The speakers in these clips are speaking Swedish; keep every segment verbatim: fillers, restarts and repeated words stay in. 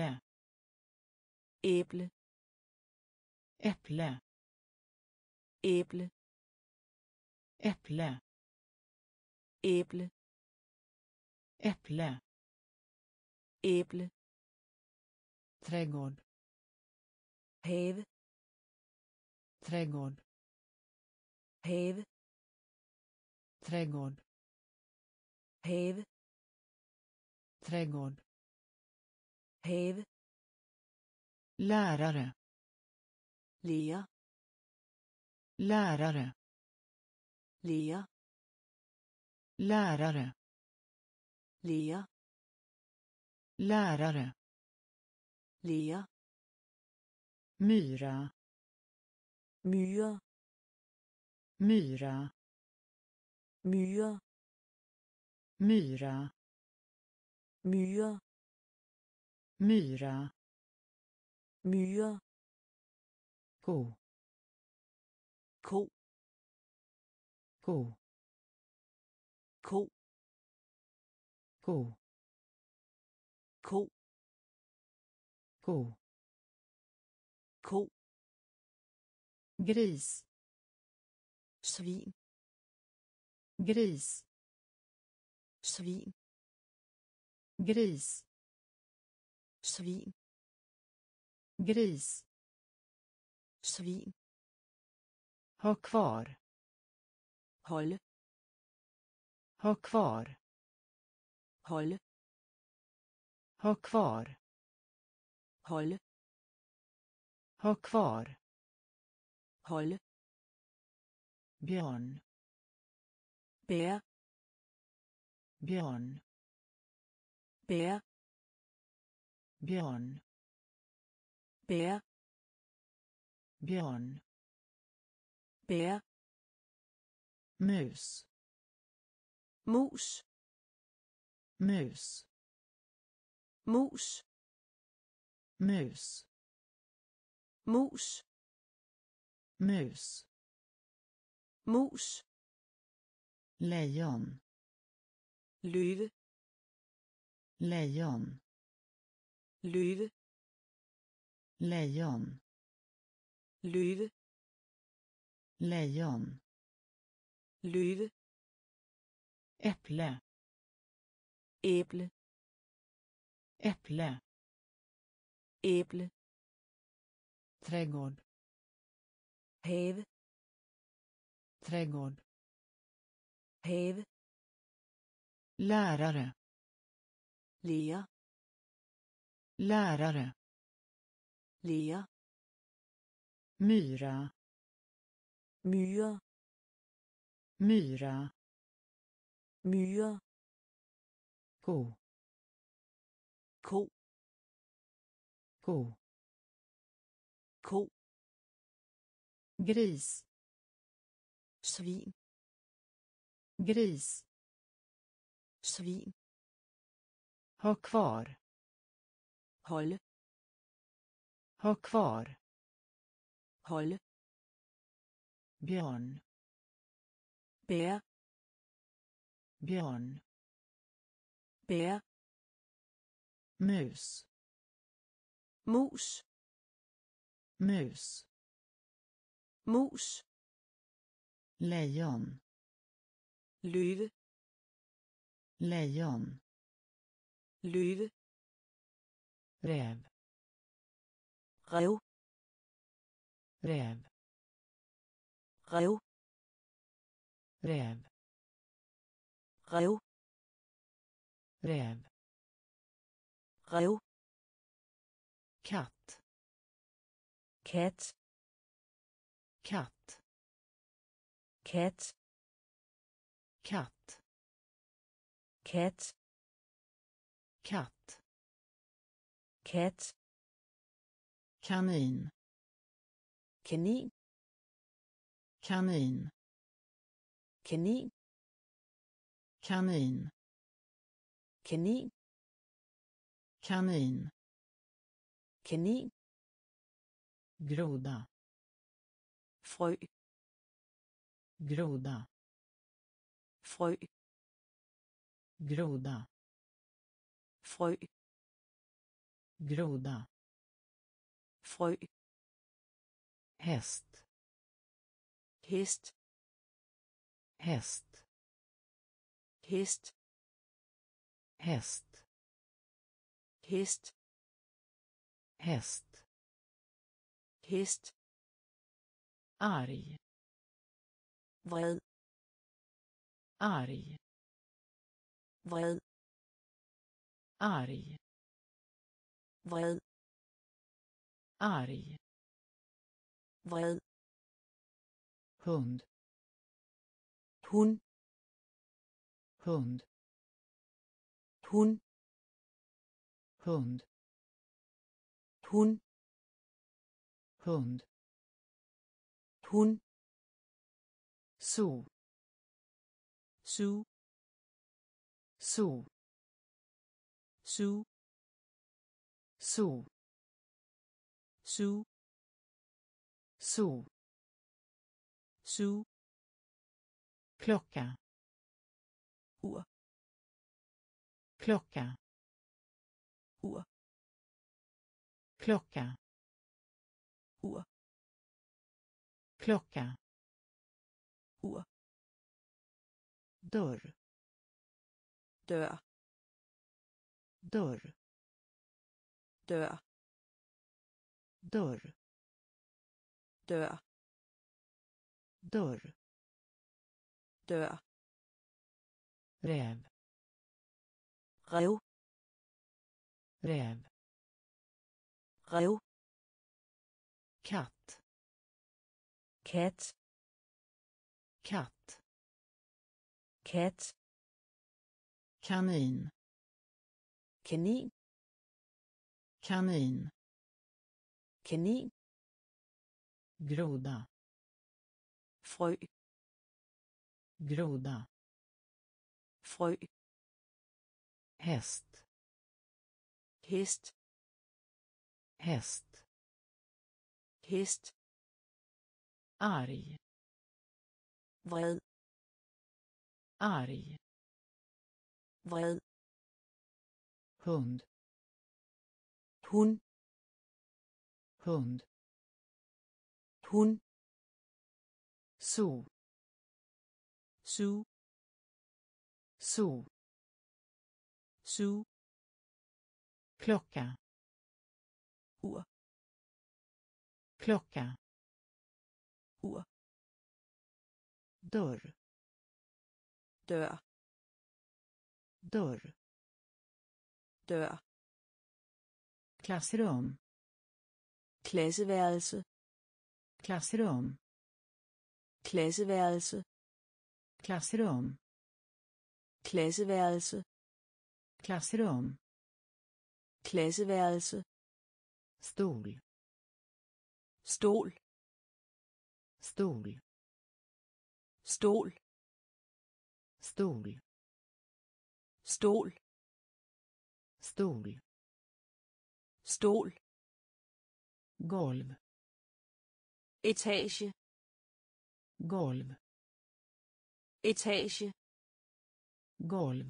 äpple, äpple, äpple, äpple, äpple, äpple, äpple, äpple, trädgård, häv, trädgård, häv, trädgård, häv, trädgård, häv, lärare, lia, lärare, lia, lärare, lia, lärare, lia, myra, myra, myra, myra, myra, myra, myra, myra, ko, ko, ko, ko, ko, ko, ko, ko, gris, svin, gris, svin, gris, svin, gris, svin, ha kvar, håll, ha kvar, håll, ha kvar, håll, ha kvar, håll, björn, bär, björn, bär, björn, bär, björn, bär, mus, mus, mus, mus, mus, mus, mus, mus, lejon, löv, lejon, löv, lejon, löv, lejon, löv, äpple, äpple, äpple, äpple, trädgård, häv, trädgård, häv, lärare, lia, lärare, lia, myra, myra, myra, myra, ko, ko, ko, ko, gris, svin, gris, svin, ha kvar, håll, ha kvar, håll, björn, bär, björn, bär, mus, mus, mus, mus, lejon, löv, lejon, löv, räv, räv, räv, räv, räv, räv, räv, räv, katt, katt, katt, katt, katt, katt, katt, katt, kanin, kanin, kanin, kanin, kanin, kanin, kanin, kanin, groda, frö, groda, frö, groda, frö, groda, frö, häst, häst, häst, häst, häst, häst, häst, häst, arg, vred, arg, vred, arg, vred, arg, vred, hund, hund, hund, hund, hund, hund, hund, hund, so, so, so, so, so, so, so, so, klocka, ur, klocka, ur, klocka, ur, klocka, ur, dörr, dörr, dörr, dörr, dörr, dörr, dörr, dörr, räv, räv, räv, räv, katt, katt, katt, katt, kanin, kanin, kanin, kanin, groda, frö, groda, frö, häst, häst, häst, häst, arg, vred, arg, vred, hund, hund, hund, hund, so, so, so, so, klocka, ur, klocka, ur, dörr, dörr, dörr, dörr, klassrum, klasseværelse, klassrum, klasseværelse, klassrum, klasseværelse, klassrum, klasseværelse, stol, stol, stol, stol, stol, stol, stol, stol, golv, etage, golv, etage, golv,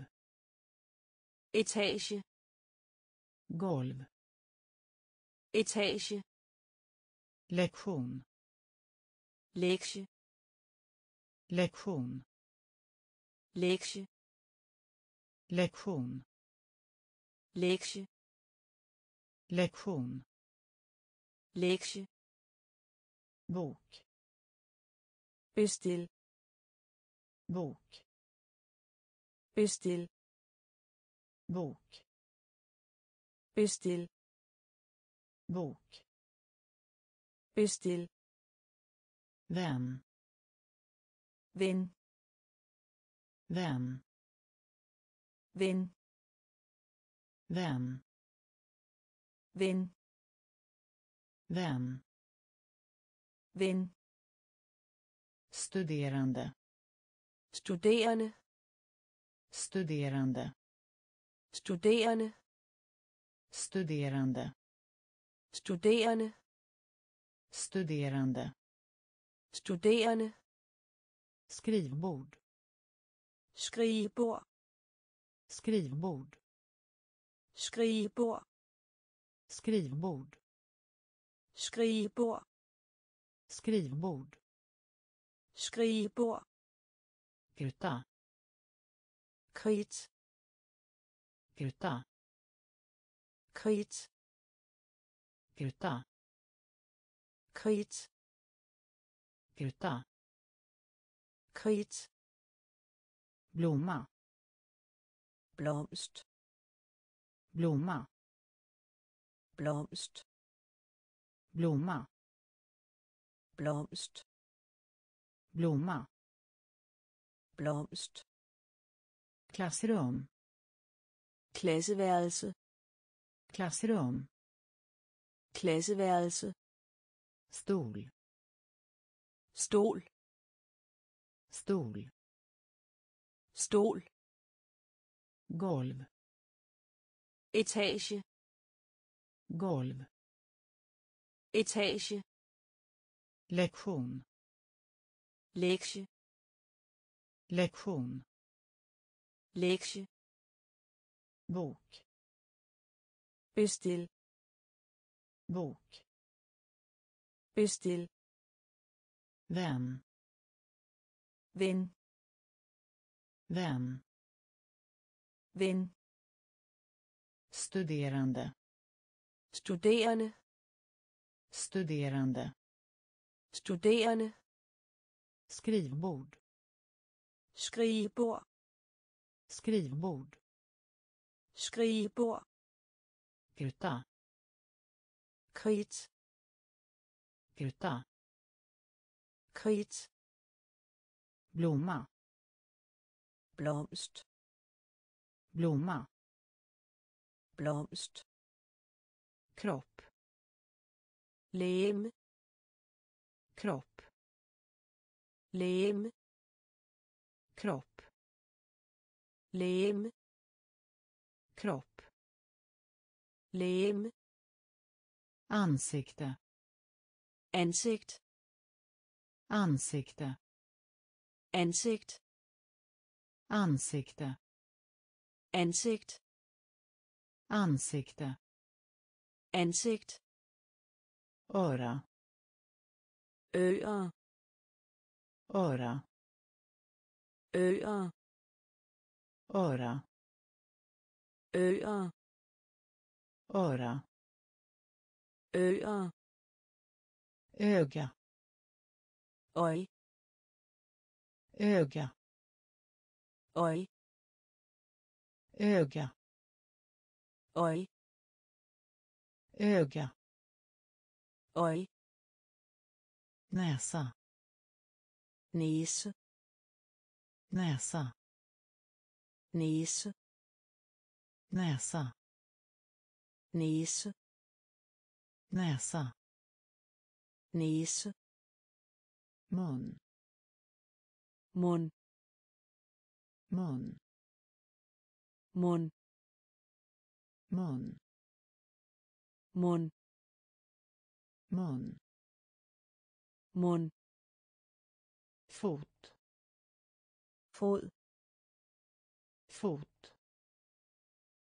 etage, golv, etage, lektion, lektion, lektion, lektion, lektion, lektion, lektion, lektion, bok, beställ, bok, beställ, bok, beställ, bok, beställ, vän, vän, vän, vän, vän, vän, vän, vän, studerande, studerande, studerande, studerande, studerande, studerande, studerande, studerande, skrivbord, skrivbord, skrivbord, skrivbord, Skrivbord. Skrivbord. Skrivbord. Skrivbord. Kruta. Krit. Kruta. Krit. Kruta. Krit. Kruta. Krit. Blomma. Blomst. Blomma. Blomst. Blomma. Blomst. Blomma. Blomst. Klassrum. Klasseværelse. Klassrum. Klasseværelse. Stol. Stol. Stol. Stol. Golv. Etage. Golv. Etage. Lektion. Lektion. Lektion. Lektion. Bok. Beställ. Bok. Beställ. Vän. Vän. Vän. Vän. Studerande. Studerande. Studerande. Studerande. Skrivbord. Skrivbord. Skrivbord. Skrivbord. Kruta. Krit. Kruta. Krit. Blomma. Blomst. Blomma. Blomst. Kropp. Lem. Kropp. Lem. Kropp. Lem. Kropp. Lem. Ansikte. Ansikt. Ansikte. Ansikt. Ansikte. Ansikt. Ansikte. Ansigt. Öra. Öra. Öra. Öra. Öra. Öra. Öra. Öra. Öga. Oj. Öga. Oj. Öga. Oj. Öga. Oj. Näsa. Nis. Näsa. Nis. Näsa. Nis. Näsa. Nis. Mun. Mun. Mun. Mun. Mun. Mun. Mun. Mun. Fot. Fod. Fot.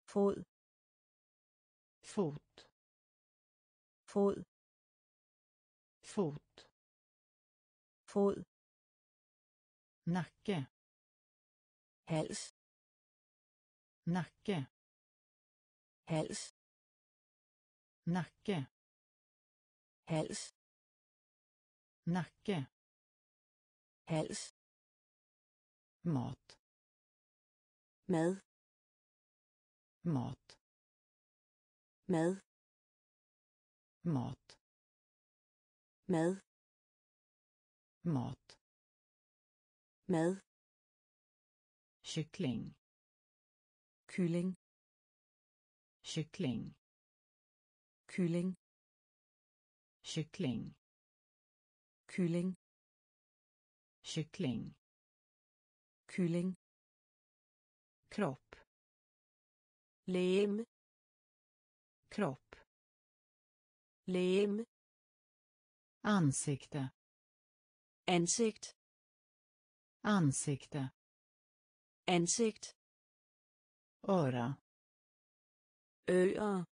Fod. Fot. Fod. Fot. Fod. Nacke. Hals. Nacke. Hals. Nacke. Hals. Nacke. Hals. Mat. Mad. Mat. Mad. Mat. Mad. Mat. Mad. Kyckling. Kylling. Kyckling. Kylling. Kyckling. Kylling. Kyckling. Kylling. Kropp. Lem. Kropp. Lem. Ansikte. Ansikt. Ansikte. Ansikt. Öra. Öra.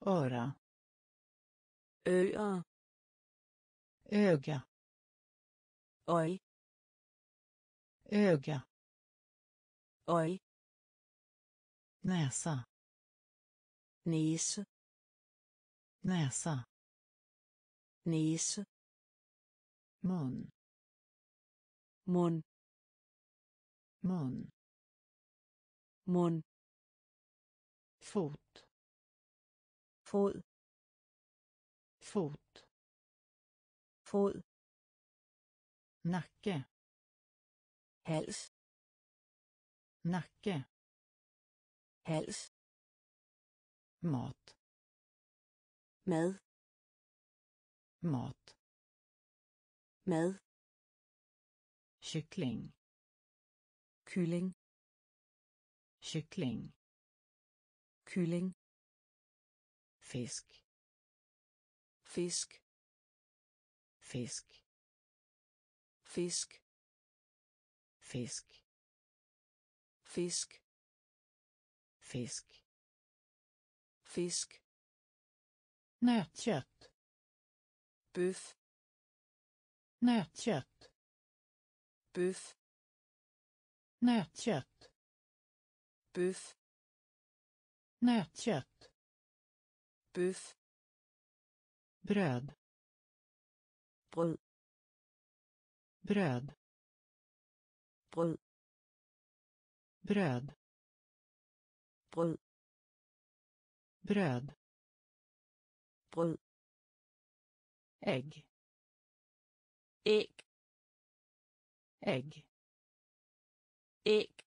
öra, öga, öga, oj, öga, oj, näsa, nis, näsa, nis, mun, mun, mun, mun, fot, fod, fot, fod, nacke, hals, nacke, hals, mat, mad, mat, mad, kyckling, kylling, kyckling, kylling, fisk, fisk, fisk, fisk, fisk, fisk, fisk, fisk, nötkött, buff, nötkött, buff, nötkött, buff, nötkött, buff, bröd, bröd, bröd, bröd, bröd, bröd, bröd, bröd, ägg, ägg, ägg, ägg,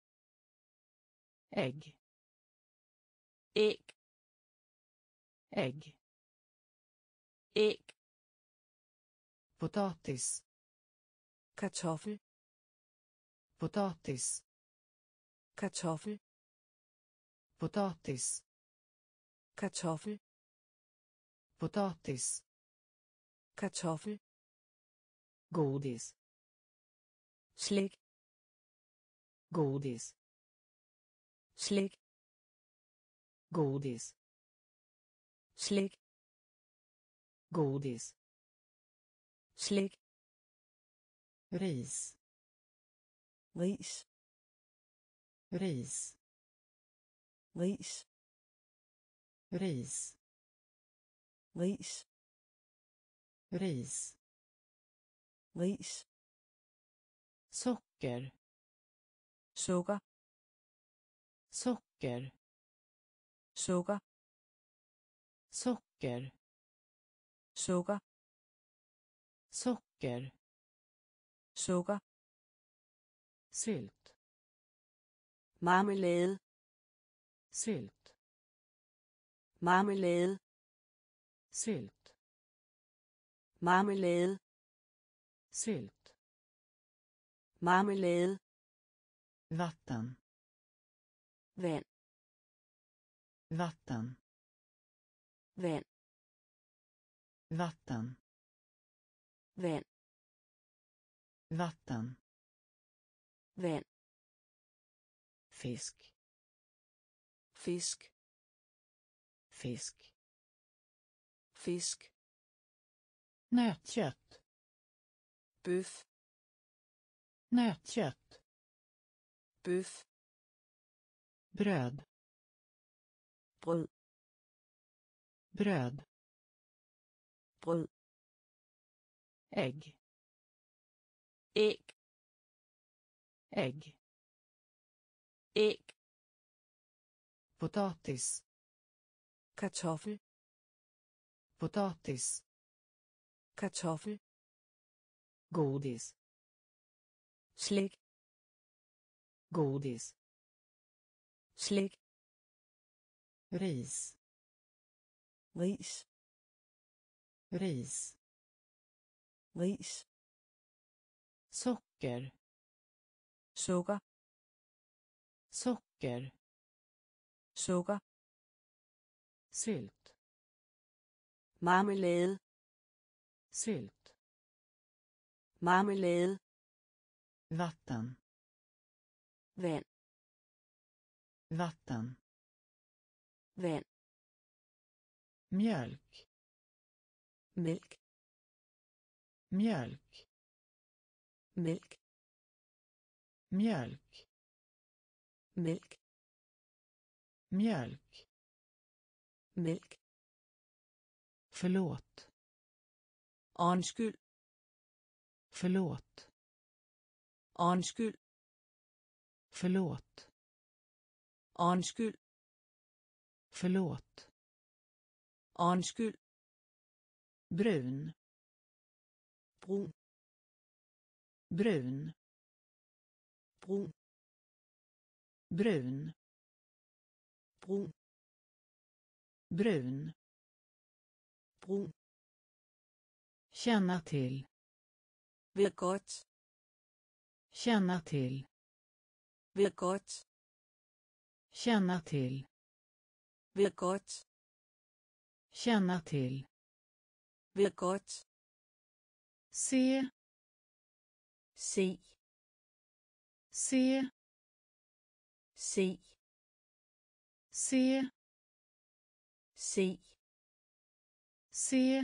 ägg, ägg, ägg, ägg, potatis, kartoffel, potatis, kartoffel, potatis, kartoffel, potatis, kartoffel, godis, slik, godis, slik, godis, slik, godis, slik, ris, ris, ris, ris, ris, ris, ris, ris, socker, socker, socker, socker, socker, socker, socker, socker, sylt, marmelade, sylt, marmelade, sylt, marmelade, sylt, marmelade, vatten, vand, vatten, vand, vatten, vand, vatten, vand, fisk, fisk, fisk, fisk, nötkött, buff, nötkött, buff, bröd, bröd, bröd, bröd, ägg, ägg, ägg, ägg, potatis, kartoffel, potatis, kartoffel, godis, slik, godis, slik, ris, ris, ris, ris, socker, socker, socker, socker, sylt, marmelade, sylt, marmelade, vatten, vand, vatten, vand, mjölk, mjölk, mjölk, mjölk, mjölk, mjölk, mjölk, mjölk, förlåt, anskyld, förlåt, anskyld, förlåt, anskyld, förlåt, anskyld, brun, brun, brun, brun, brun, brun, brun, brun, känna till, vet gott, känna till, vet gott, känna till, vet gott, känna till, vet gott, se, se, se, se, se, se, se,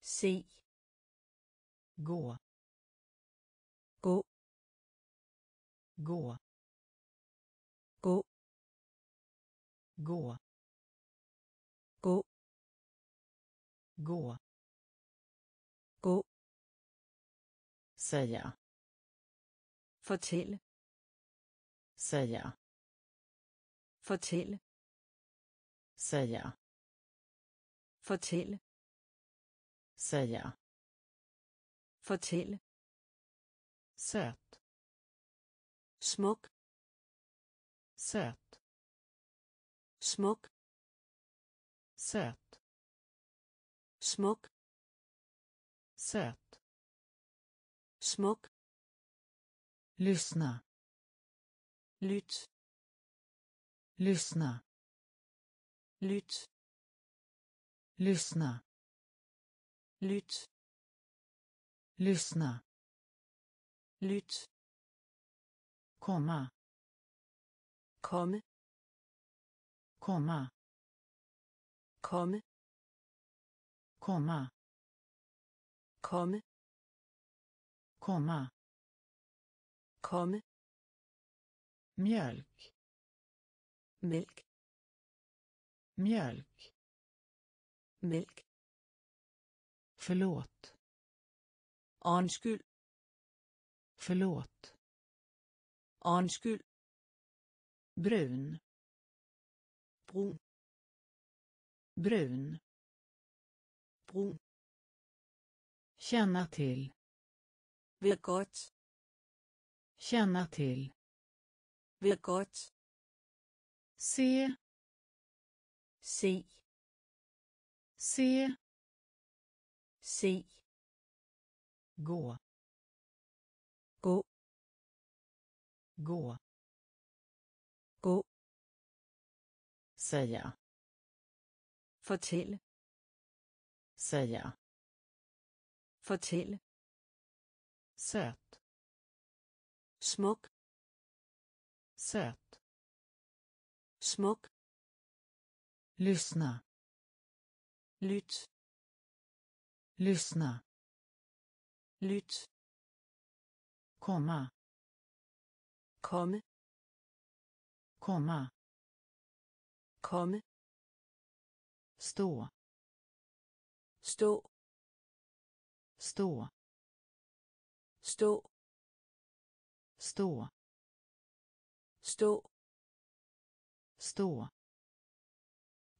se, gå, gå, gå, gå, gå, gå, gå, gå, säga, fortäll, säga, fortäll, säga, fortäll, säga, fortäll, söt, smuk, söt, smuk, söt, smuk, söt, smuk, lyssna, lytt, lyssna, lytt, lyssna, lytt, lyssna, lytt, komma, komme, komma, komme, komma, komme, komma, komme, mjölk, mjölk, mjölk, mjölk, förlåt, anskyld, förlåt, anskyld, brun, brun, brun, brun, känna till, vet gott, känna till, vet gott, se, se, se, se, gå, gå, gå, gå, säga, fortäll, säga, fortäll, söt, smuk, söt, smuk, lyssna, lytt, lyssna, lytt, komma, komme, komma, komme, stå, stå, stå, stå, stå, stå, stå,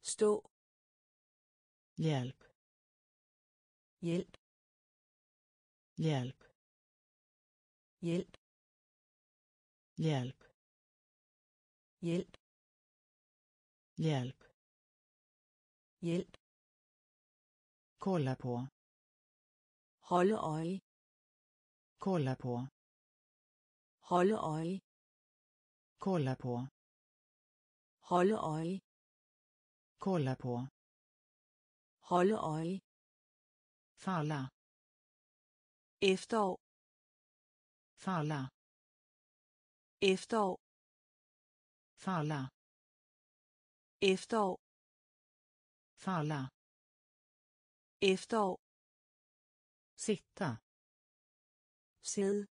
stå, hjälp, hjälp, hjälp, hjälp, hjälp, hjälp, hjälp, hjälp, kolla på, håll öj, kolla på, håll öj, kolla på, håll öj, kolla på, håll öj, falla, efterår, falla, efterår, falla, efterår, Falla. Efterår. Sitta. Sidde.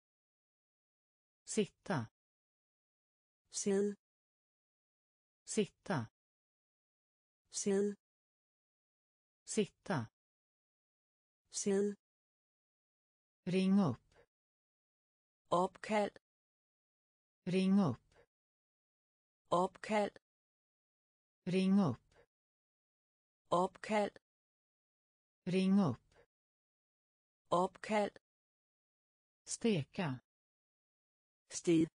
Sitta. Sidde. Sitta. Sidde. Sitta. Sidde. Ring upp. Opkald. Ring upp. Opkald. Ring upp. Opkald. Ring upp. Opkald. Steka. Stiv.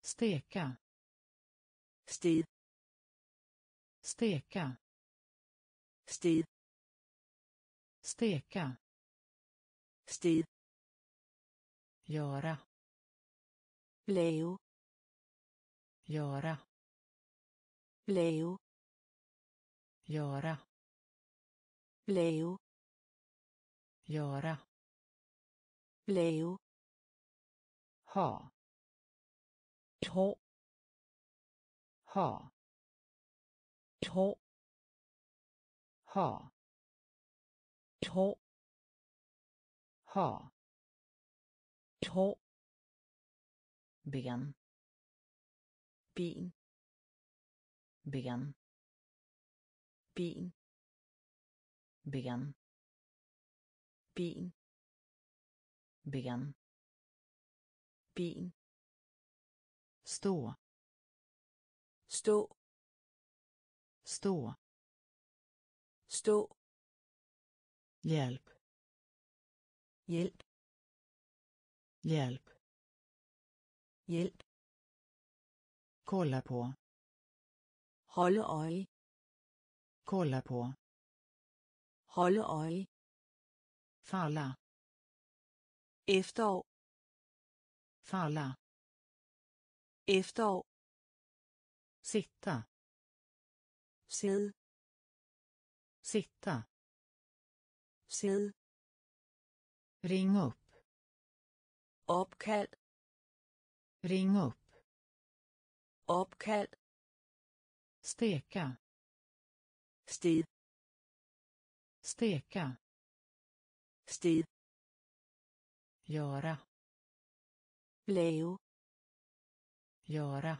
Steka. Stiv. Steka. Stiv. Steka. Stiv. Göra. Leo. Göra. Leo. Göra. Leo. Göra. Leo. Ha. Tå. Ha. Tå. Ha. Tå. Ha. Tå. Ben. Ben. Ben. Ben. Ben. Ben. Ben. Ben. Stå. Stå. Stå. Stå. Hjälp. Hjälp. Hjälp. Hjälp. Kolla på. Håll öj. Kolla på. Håll öj. Falla. Efterår. Falla. Efterår. Sitta. Sidde. Sitta. Sidde. Ring upp. Opkald. Ring upp. Opkald. Steka. Stiv. Steka. Stiv. Göra. Leo. Göra.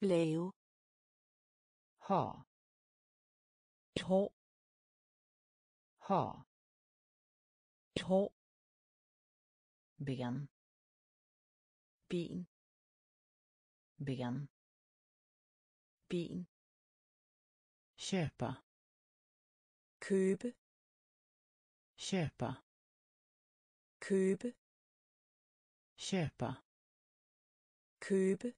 Leo. Ha. Tå. Ha. Tå. Ben. Ben. Ben. Ben. Köpa. Köp. Köpa. Köp. Köpa. Köp.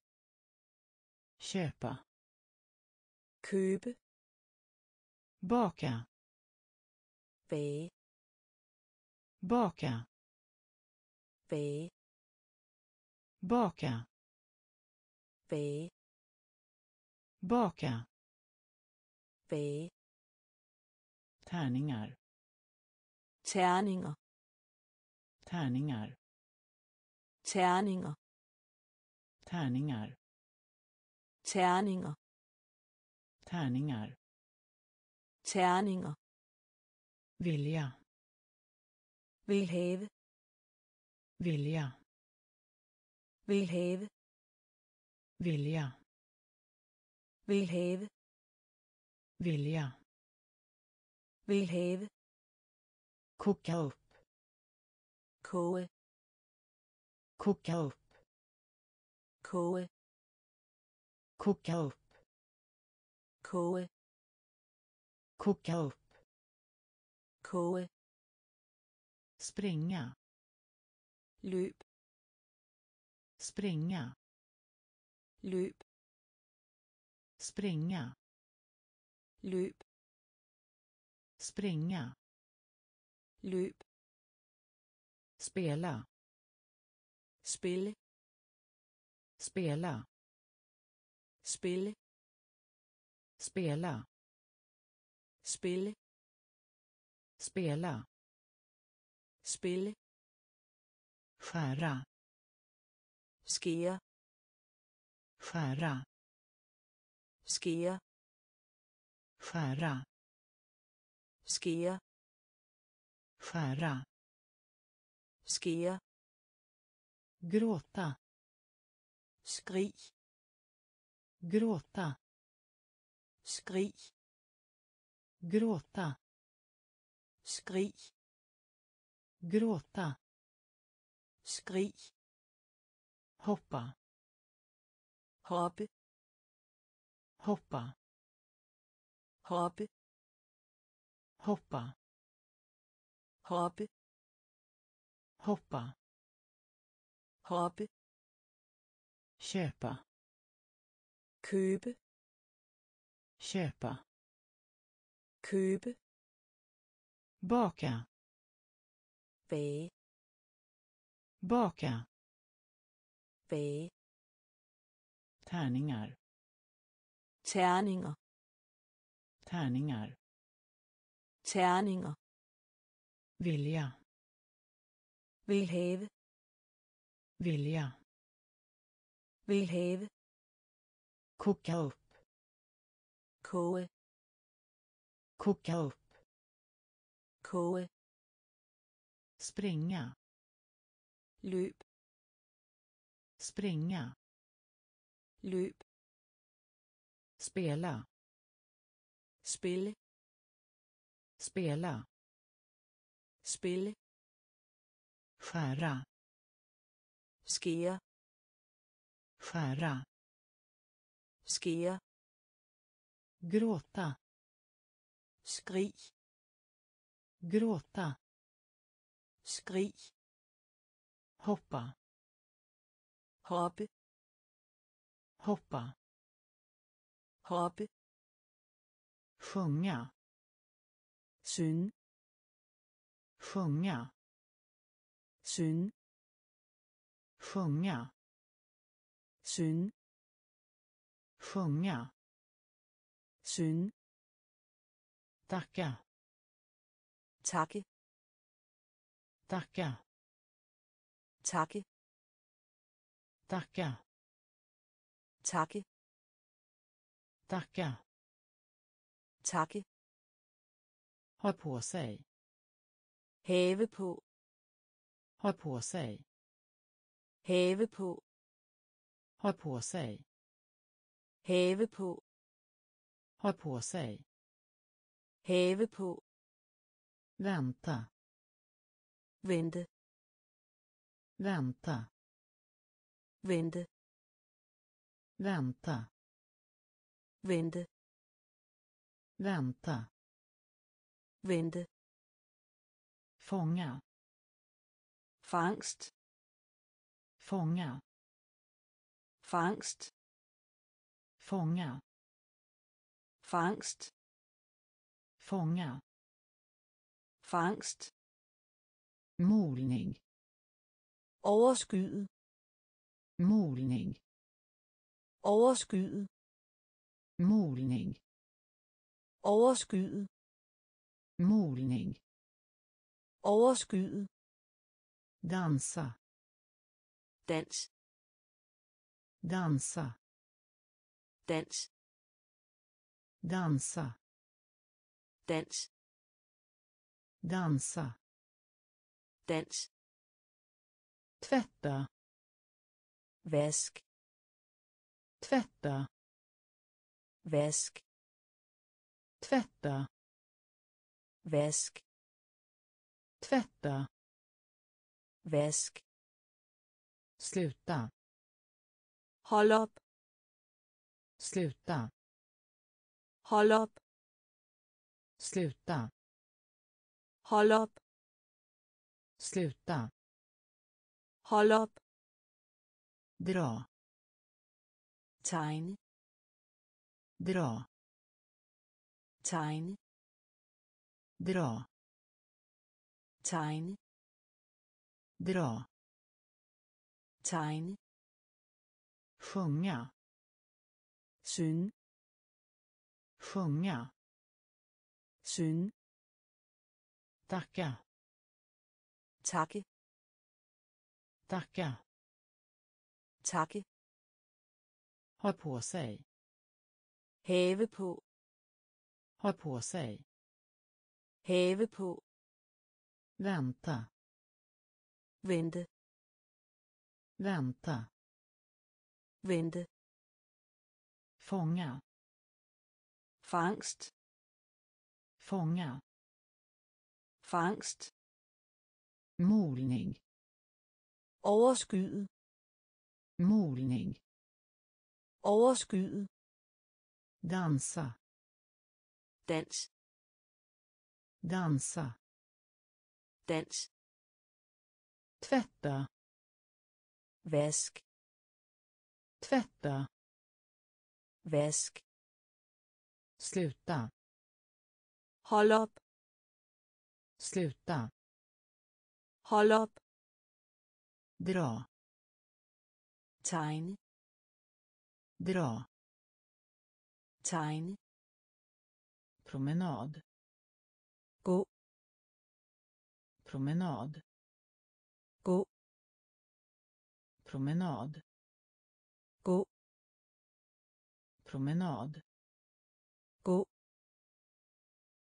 Köpa. Köp. Baka. Be. Baka. Be. Baka. Be. Baka. Be. Tärningar. Tärningar. Tärningar. Tärningar. Tärningar. Tärningar. Tärningar. Tärningar. Vilja. Vill have. Vilja. Vill have. Vilja. Vill have. Vilja. Vill have. Koka upp. Koe. Koka upp. Koe. Koka upp. Koe. Koka upp. Koe. Springa. Löp. Springa. Löp. Springa. Löp. Springa. Löp. Spela. Spille. Spela. Spille. Spela. Spille. Spela. Spille. Skära. Skia. Skära. Skia. skära, skära, skära, skära, gråta, skri, gråta, skri, gråta, skri, gråta, skri, hoppa, hoppe, hoppa, hoppe, hoppa, hoppe, hoppa, hoppe, köpa, köpe, köpa, köpe, baka, bä, baka, bä, tärningar, tärningar, tärningar, tärningar, vilja, vill have, vilja, vill have, koka upp, koe, koka upp, koe, springa, löp, springa, löp, spela, spille, spela, spille, skära, skära, skära, skära, gråta, skri, gråta, skri, hoppa, hoppe, hoppa, hoppe, sjunga, syn, sjunga, syn, sjunga, syn, sjunga, syn, tacka, tacke, tacka, tacke, tacka, tacke, tacka, tacke, ha på sig, häve på, ha på sig, häve på, ha på sig, häve på, ha på sig, häve på, vänta, vände, vänta, vände, vänta, vände, vänta, vände, fånga, fångst, fånga, fångst, fånga, fångst, fånga, fångst, molning, överskydd, molning, överskydd, molning, överskydd, molning, överskydd, dansa, dans, dansa, dans, dansa, dans, dansa, dans, tvätta, väsk, tvätta, väsk, tvätta, väsk, tvätta, väsk, sluta, håll upp, sluta, håll upp, sluta, håll upp, sluta, håll upp, dra, tegn, dra, tegn, dra, tegn, dra, tegn, sjunga, syn, sjunga, syn, tacka, tacke, tacka, tacke, ha på sig, häve på, Ha på sig. Have på. Vänta. Vände. Vänta. Vände. Fånga. Fångst. Fånga. Fångst. Molning. Overskyet. Molning. Overskyet. Dansa. Dans. Dansa. Dans. Tvätta. Väsk. Tvätta. Väsk. Sluta. Håll upp. Sluta. Håll upp. Dra. Tegn. Dra. Tegn. Promenad. Gå. Promenad. Gå. Promenad. Gå. Promenad. Gå.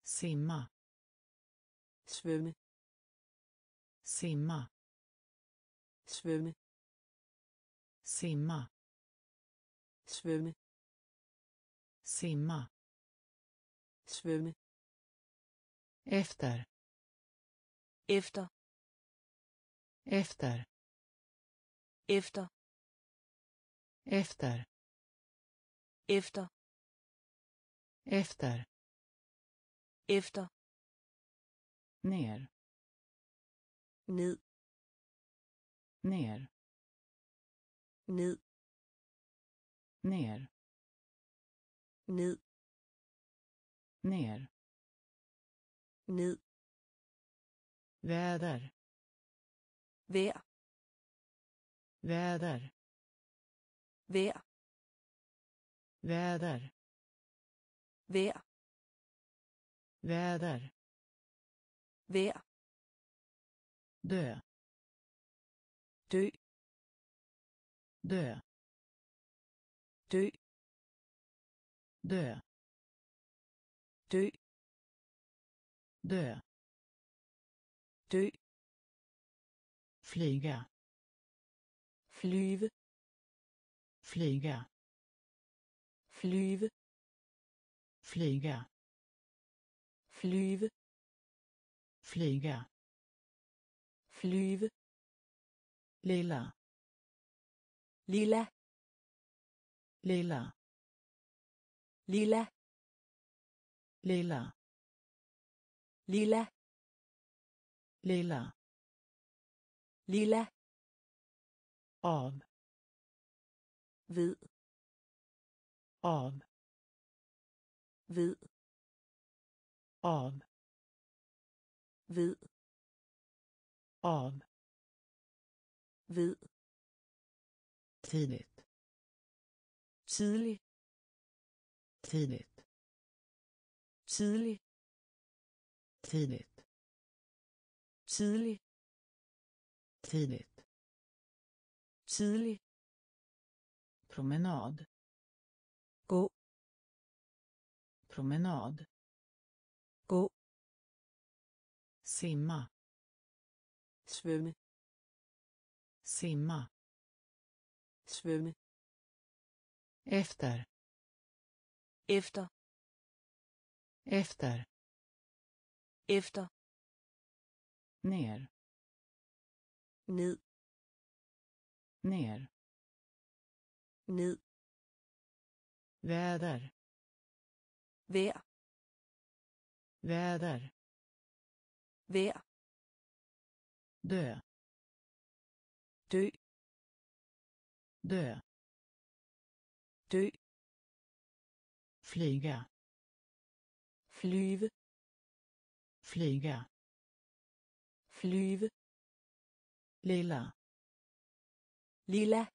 Simma. Svømme. Simma. Svømme. Simma. Svømme. Simma. Svømme. Efter. Efter. Efter. Efter. Efter. Efter. Efter. Efter. Ner. Ned. Ner. Ned. Ner. Ned. Ner. Ned. Väder. Vær. Väder. Vær. Väder. Vær. Väder. Vær. Dø. Dø. Dø. Dø. Dø. Dø. Dø. Dø. Flyga. Flyve. Flyga. Flyve. Flyga. Flyve. Flyga. Flyve. Lilla. Lilla. Lilla. Lilla. Lilla. Lilla. Lilla. Lilla. Av. Vid. Av. Vid. Av. Vid. Av. Vid. Tidigt. Tidlig. Tidigt. Tidlig. Tidigt. Tidlig. Tidigt. Tidlig. Promenad. Gå. Promenad. Gå. Simma. Svømme. Simma. Svømme. Efter. Efter. Efter. Efter. Ner. Ned. Ner. Ned. Väder. Vær. Väder. Vær. Dø. Dø. Dø. Dø. Flyga. Flyve. Flyga. Flyve. Lilla. Lilla.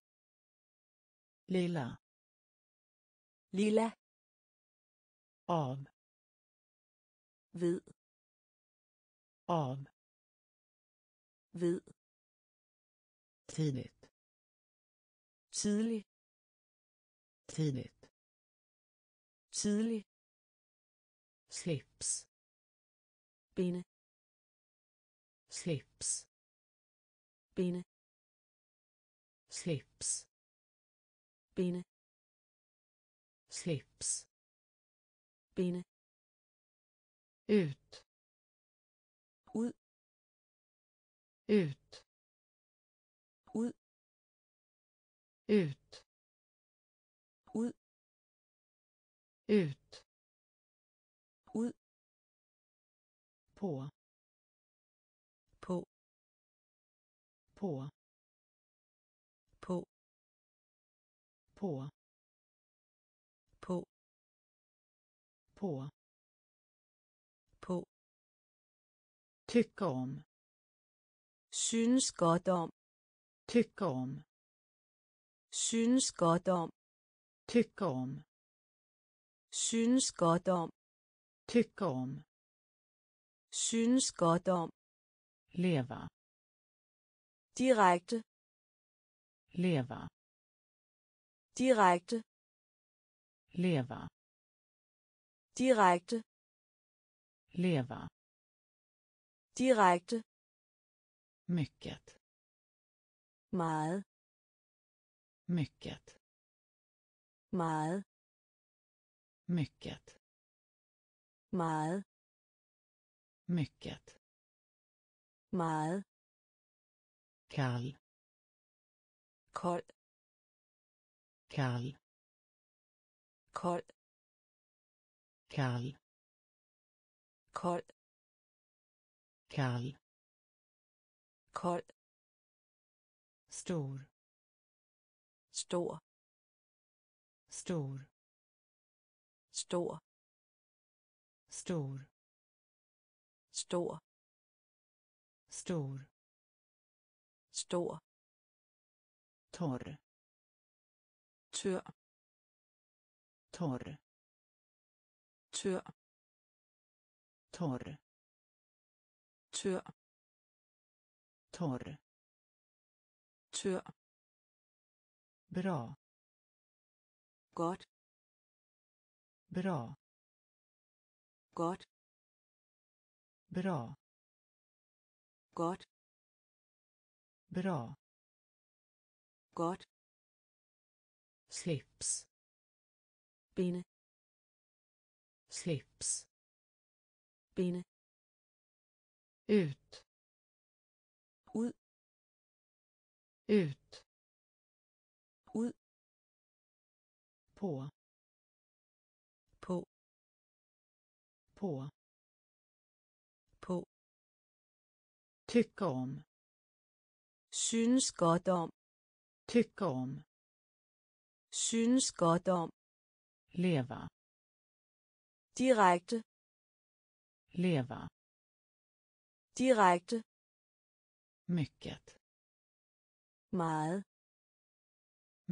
Lilla. Lilla. Av. Vid. Av. Vid. Tidigt. Tidlig. Tidigt. Tidlig. slips, bene, slips, bene, slips, bene, slips, bene, ut, ud, ut, ud, ut, ud, ut, ud, på, på, på, på, på, på, på, på, tycka om, synes godt om, tycka om, synes godt om, tycka om, synes godt om, tycka om, synes godt om, leva, direkte, leva, direkte, leva, direkte, leva, direkte, mycket, meget, mycket, meget, mycket, meget, mycket, meget, kall, kold, kall, kold, kall, kold, kall, kold, stor, stor, stor, stor, stor, stor, stor, stor, torr, tør, torr, tør, torr, tør, torr, tør, bra, godt, bra, godt, bra, godt, bra, godt, slips, bene, slips, bene, ut, ud, ut, ud, på, på, på, på, tycka om, synes godt om, tycka om, synes godt om, leva, direkte, leva, direkte, mycket, meget,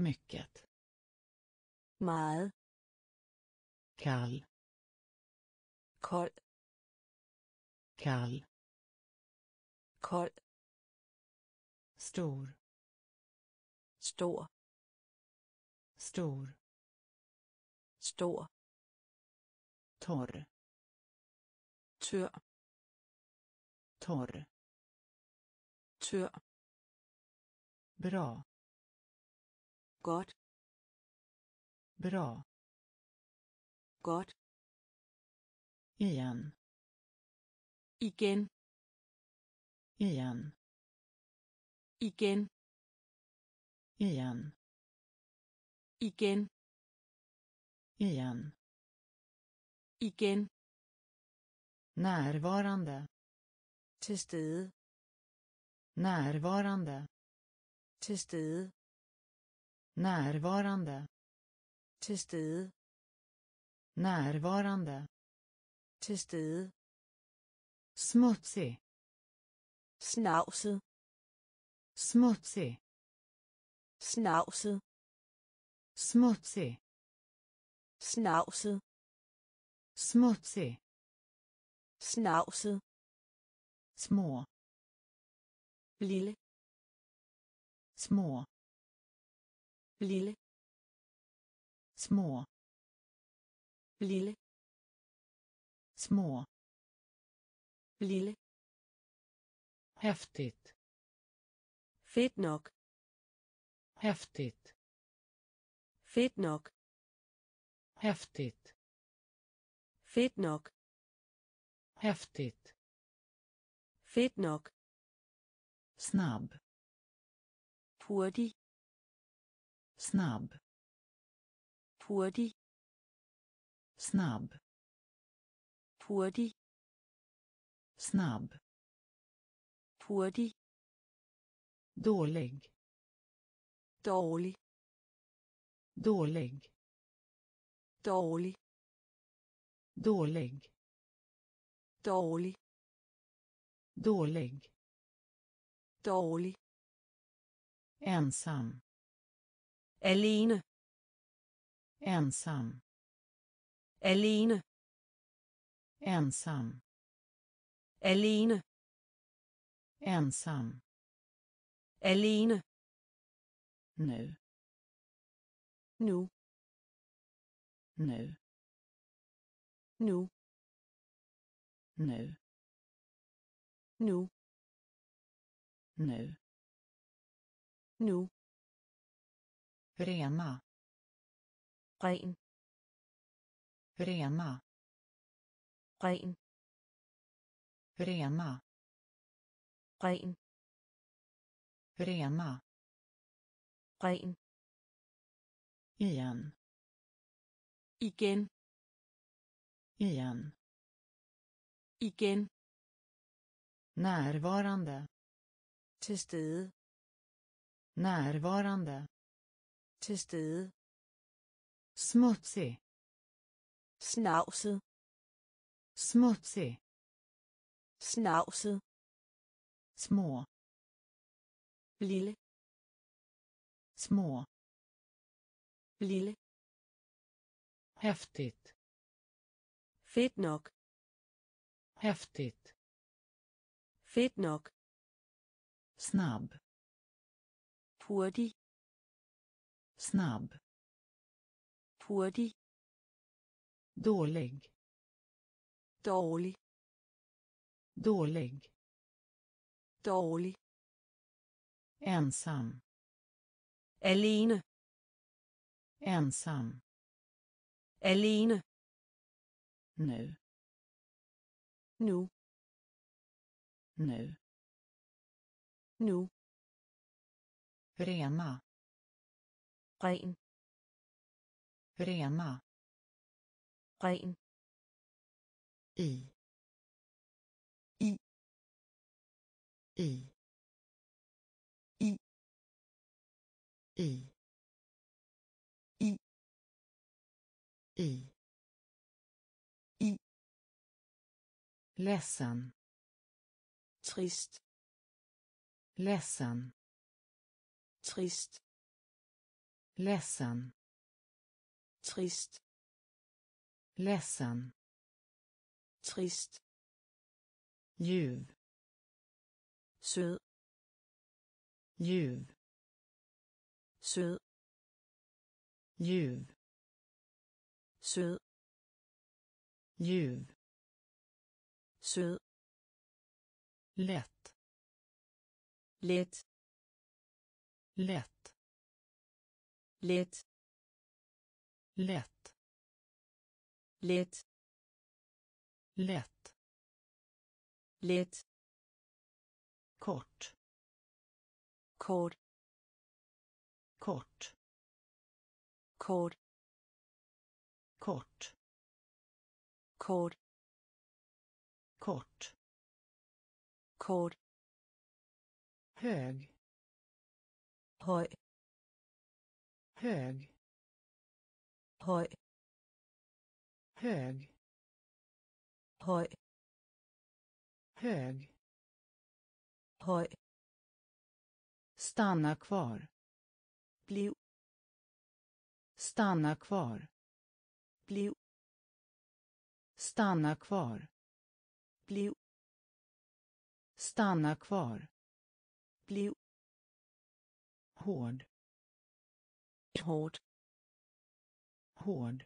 mycket, meget, kall, kold, kall, kold, stor, stor, stor, stor, torr, tør, torr, tør, bra, godt, bra, godt, igen, igen, igen, igen, igen, igen, igen, igen, närvarande, til stede, närvarande, til stede, närvarande, til stede, närvarande, til stede, smutsig, snavset, smutsig, snavset, smutsig, snavset, smutsig, snavset, små, lille, små, lille, små, lille, små, lille, häftigt, fett nog, häftigt, fett nog, häftigt, fett nog, häftigt, fett nog, snabb, hurtig, snabb, hurtig, snabb, hurtig, snabb, hurtig, dålig, dålig, dålig, dålig, dålig, dålig, dålig, dålig, ensam, alene, ensam, alene, ensam, alene, ensam, alene, nu, nu, nu, nu, nu, nu, nu, nu, rena, ren, rena, ren, rena, ren, rena, ren, igen, igen, igen, igen, närvarande, till stede, närvarande, till stede, smutsig, snavset, smutsig, snavset, små, lille, små, lille, häftigt, fett nog, häftigt, fett nog, snabb, hurtig, snabb, hurtig, dålig, dålig, dålig, dålig, ensam, alene, ensam, alene, nu, nu, nu, nu, rena, ren, rena, ren, i, i, i, i, i, i, i, ledsen, trist, ledsen, trist, ledsen, trist, ledsen, trist, ljuv, söt, ljuv, söt, ljuv, söd, ljuv, söd, lätt, lätt, lätt, lätt, lätt, lätt, lätt, lätt, kort, kort, kort, kort, kort, kort, kort, kort, hög, höj, hög, höj, hög, höj, hög, höj, stanna kvar, bliv, stanna kvar, bliv, stanna kvar, bliv, stanna kvar, bliv, hård, hård, hård,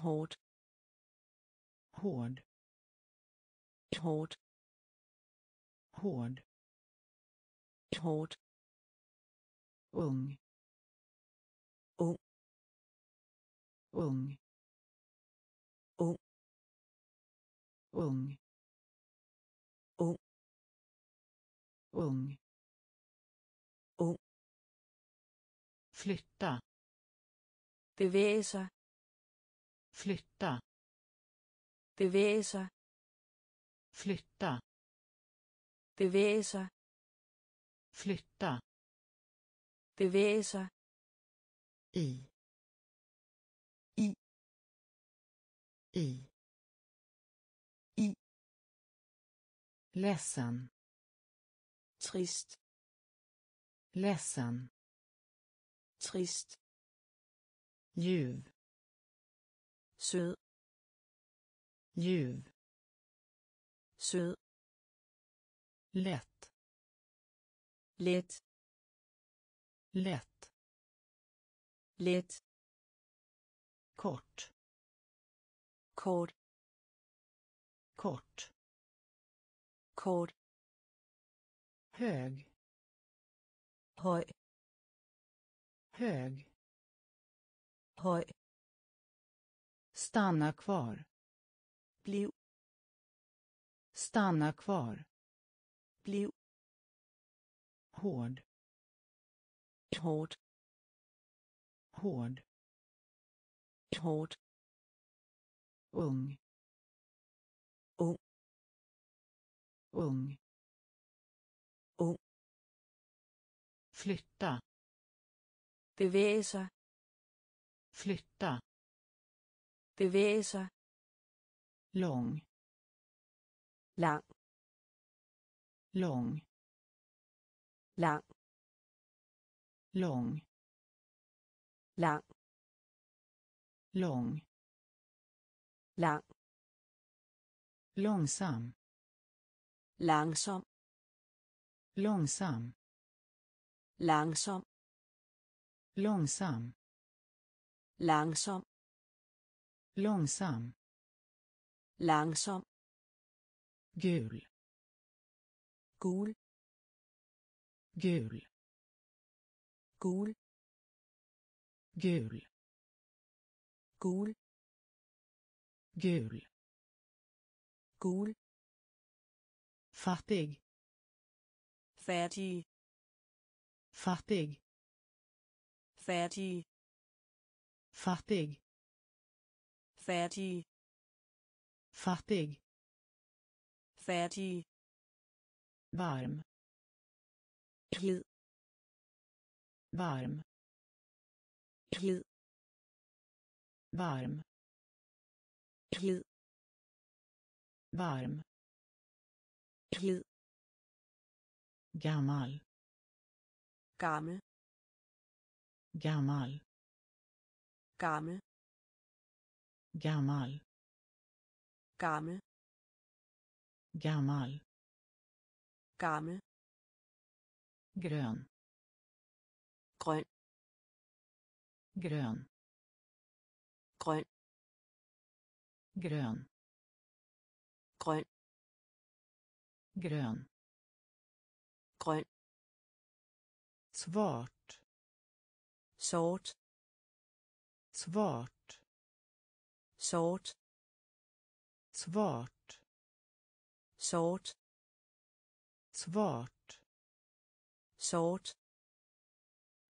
hård, hård, hård, hård, hård, ung, ung, ung, ung, ung, ung, ung, ung, flytta, bevæge sig, flytta, bevæge sig, flytta, bevæge sig, flytta, bevæge sig, i, i, i, i, ledsen, trist, ledsen, trist, ljuv, sød, ljuv, sød, lätt, lätt, lätt, lätt, kort, kort, kort, kort, hög, höj, hög, höj, stanna kvar, bliv, stanna kvar, bliv, hård, hård, hård, hård, ung, ung, ung, ung, flytta, bevæge sig, flytta, bevæge sig, lång, lang, lång, lang, lång, lang, lång, lang, långsam, långsam, långsam, långsam, långsam, långsam, långsam, långsam, gul, gul, gul, gul, gul, gul, gul, gul, fattig, fattig, fattig, fattig, fattig, fattig, fattig, fattig, varm, hed, varm, hed, varm, hed, varm, hed, gammal, gammel, gammal, gammel, gammal, gammel, gammal, gammel, grön, grön, grön, grön, grön, grön, grön, grön, svart, sort, svart, sort, svart, sort, svart, sort,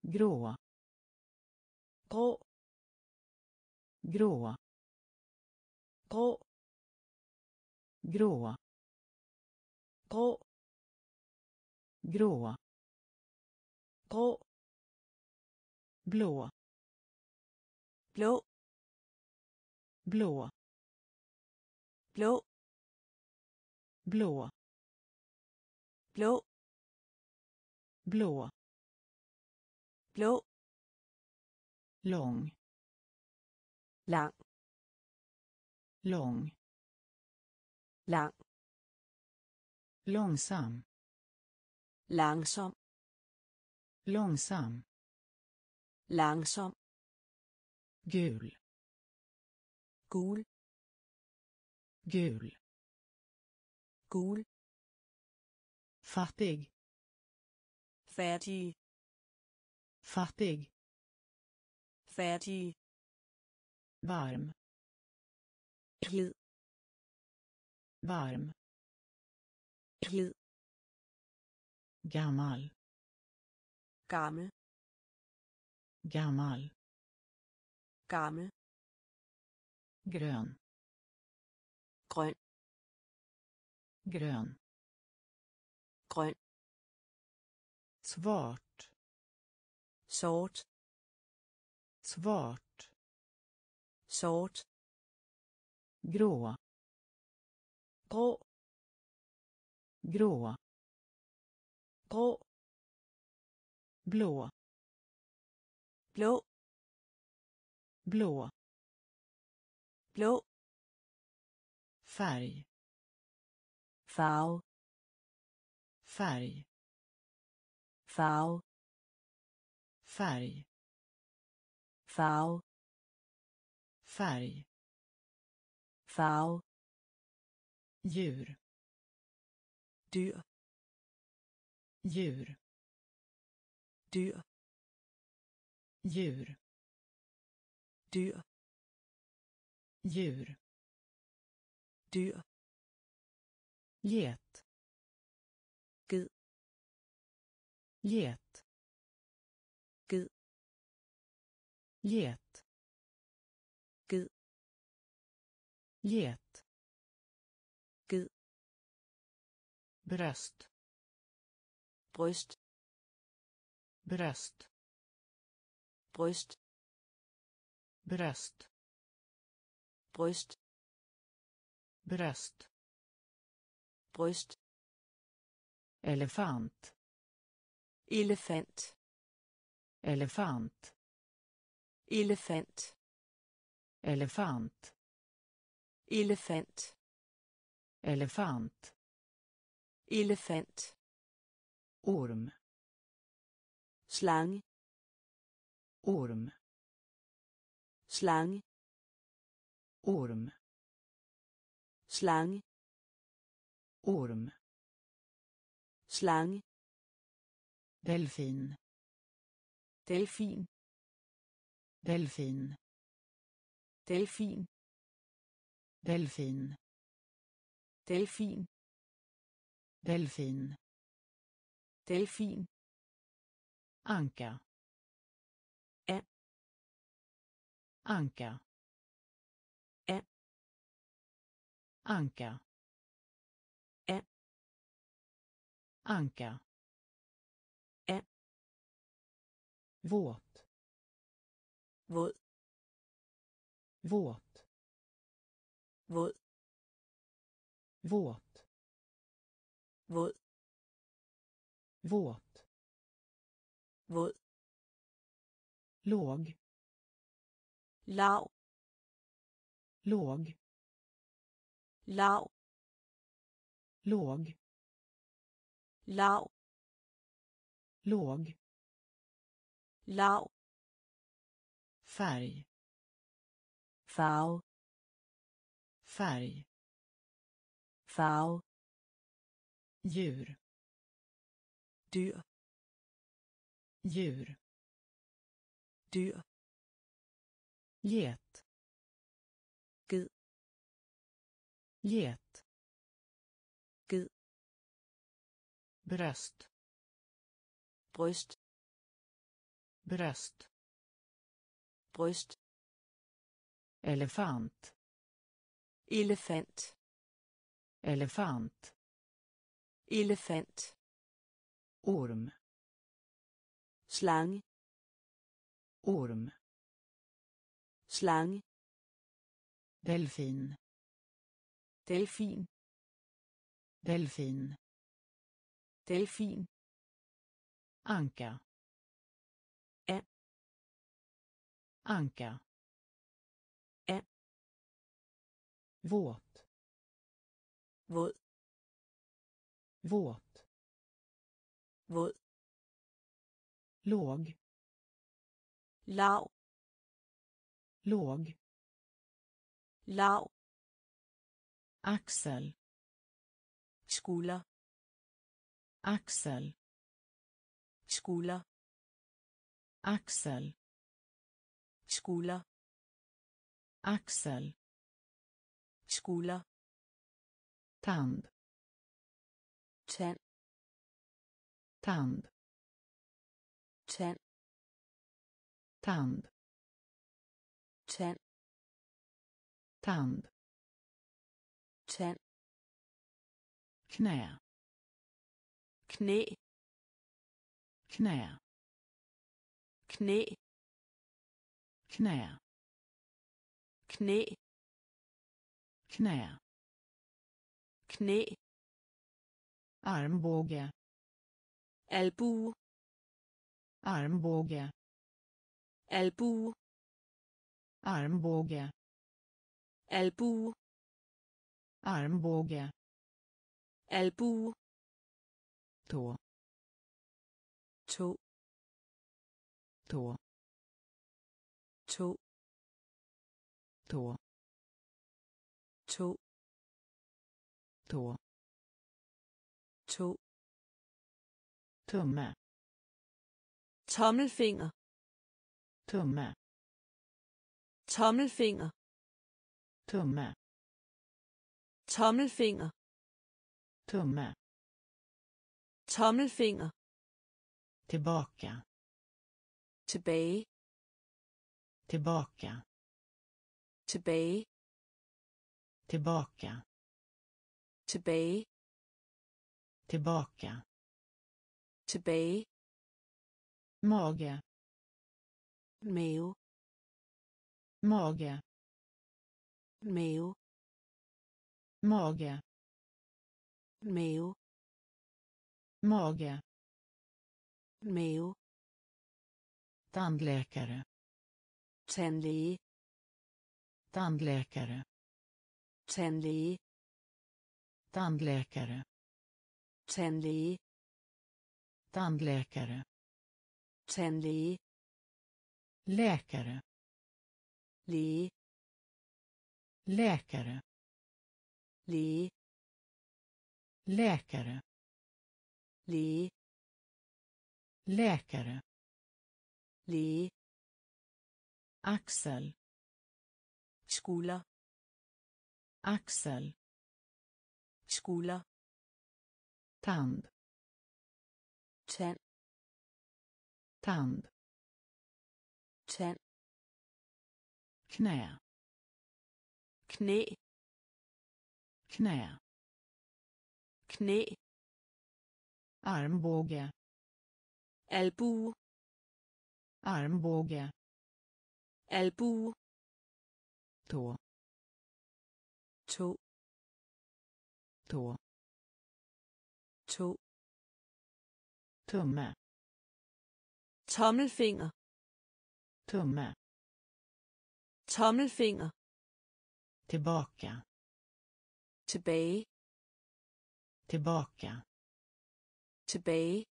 grå, grå, grå, grå, grå, grå, grå, grå, blå, blå, blå, blå, blå, blå, blå, blå, lång, lang, lång, lang, långsam, långsam, långsam, långsam, gul, gul, gul, gul, fattig, fattig, fattig, fattig, varm, hed, varm, hed, gammal, gammel, gammal, gammel, grön, grön, grön, grön, svart, sort, svart, sort, grå, grå, grå, grå, blå, blå, blå, blå, färg, färg, färg, färg, färg, färg, färg, färg, djur, dyr, djur, dyr, djur, dyr, djur, dyr, get, ged, get, ged, get, ged, get, ged, bröst, bröst, bröst, bröst, bröst, bröst, bröst, bröst, elefant, elefant, elefant, elefant, elefant, elefant, elefant, elefant, orm, slang, orm, slang, orm, slang, orm, slang, delfin, delfin, delfin, delfin, delfin, delfin, delfin, delfin, anka, ä, anka, ä, anka, ä, anka, ä, våt, våt, våt, våt, våt, våt, våt, våt, låg, lav, låg, lav, låg, lav, låg, lav, färg, färg, färg, färg, djur, dyr, djur, dyr, get, ged, get, ged, bröst, bröst, bröst, bröst, elefant, elefant, elefant, elefant, orm, slang, orm, slang, delfin, delfin, delfin, delfin, anka, ä, anka, ä, våt, våt, våt, våt, låg, lav, låg, lav, Axel. Skulder. Axel. Skulder. Axel. Skulder. Axel. Skulder. Tand. Tand. Tand. Tand. Tand. Tand. Tand. Tand. Knä. Knä. Knä. Knä. Knä. Knä. Knä. Knä. Armbåge. Albu. Armbåge. Albu. Armbåge. Albu. Armbåge. Albu. Tå. Tå. Tå. Tå. Tå. Tå. Tå. Tå. Tumme. Tommelfinger. Tumme. Tommelfinger. Tumme. Tommelfinger. Tumme. Tommelfinger. Tillbaka. Tillbaka. Tillbaka. Tillbaka. Tillbaka. Tillbaka. Tillbaka. Tillbaka. Mage. Meo. Mage. Meo. Mage. Meo. Mage. Meo. Tandläkare. Tandläkare. Tandläkare. Tandläkare. Tandläkare. Tandläkare. Tandläkare. Tandläkare. Läkare. Li. Läkare. Li. Läkare. Li. Läkare. Li. Axel. Skulder. Axel. Skulder. Tand. Tand. Tand. Tand. Knä. Knä. Knä. Knä. Armbåge. Albu. Armbåge. Albu. Tå. Tå. Tå. Tå. Tumme. Tommelfinger. Tumme. Tommelfinger. Tillbaka. Tillbaka. Tillbaka. Tillbaka.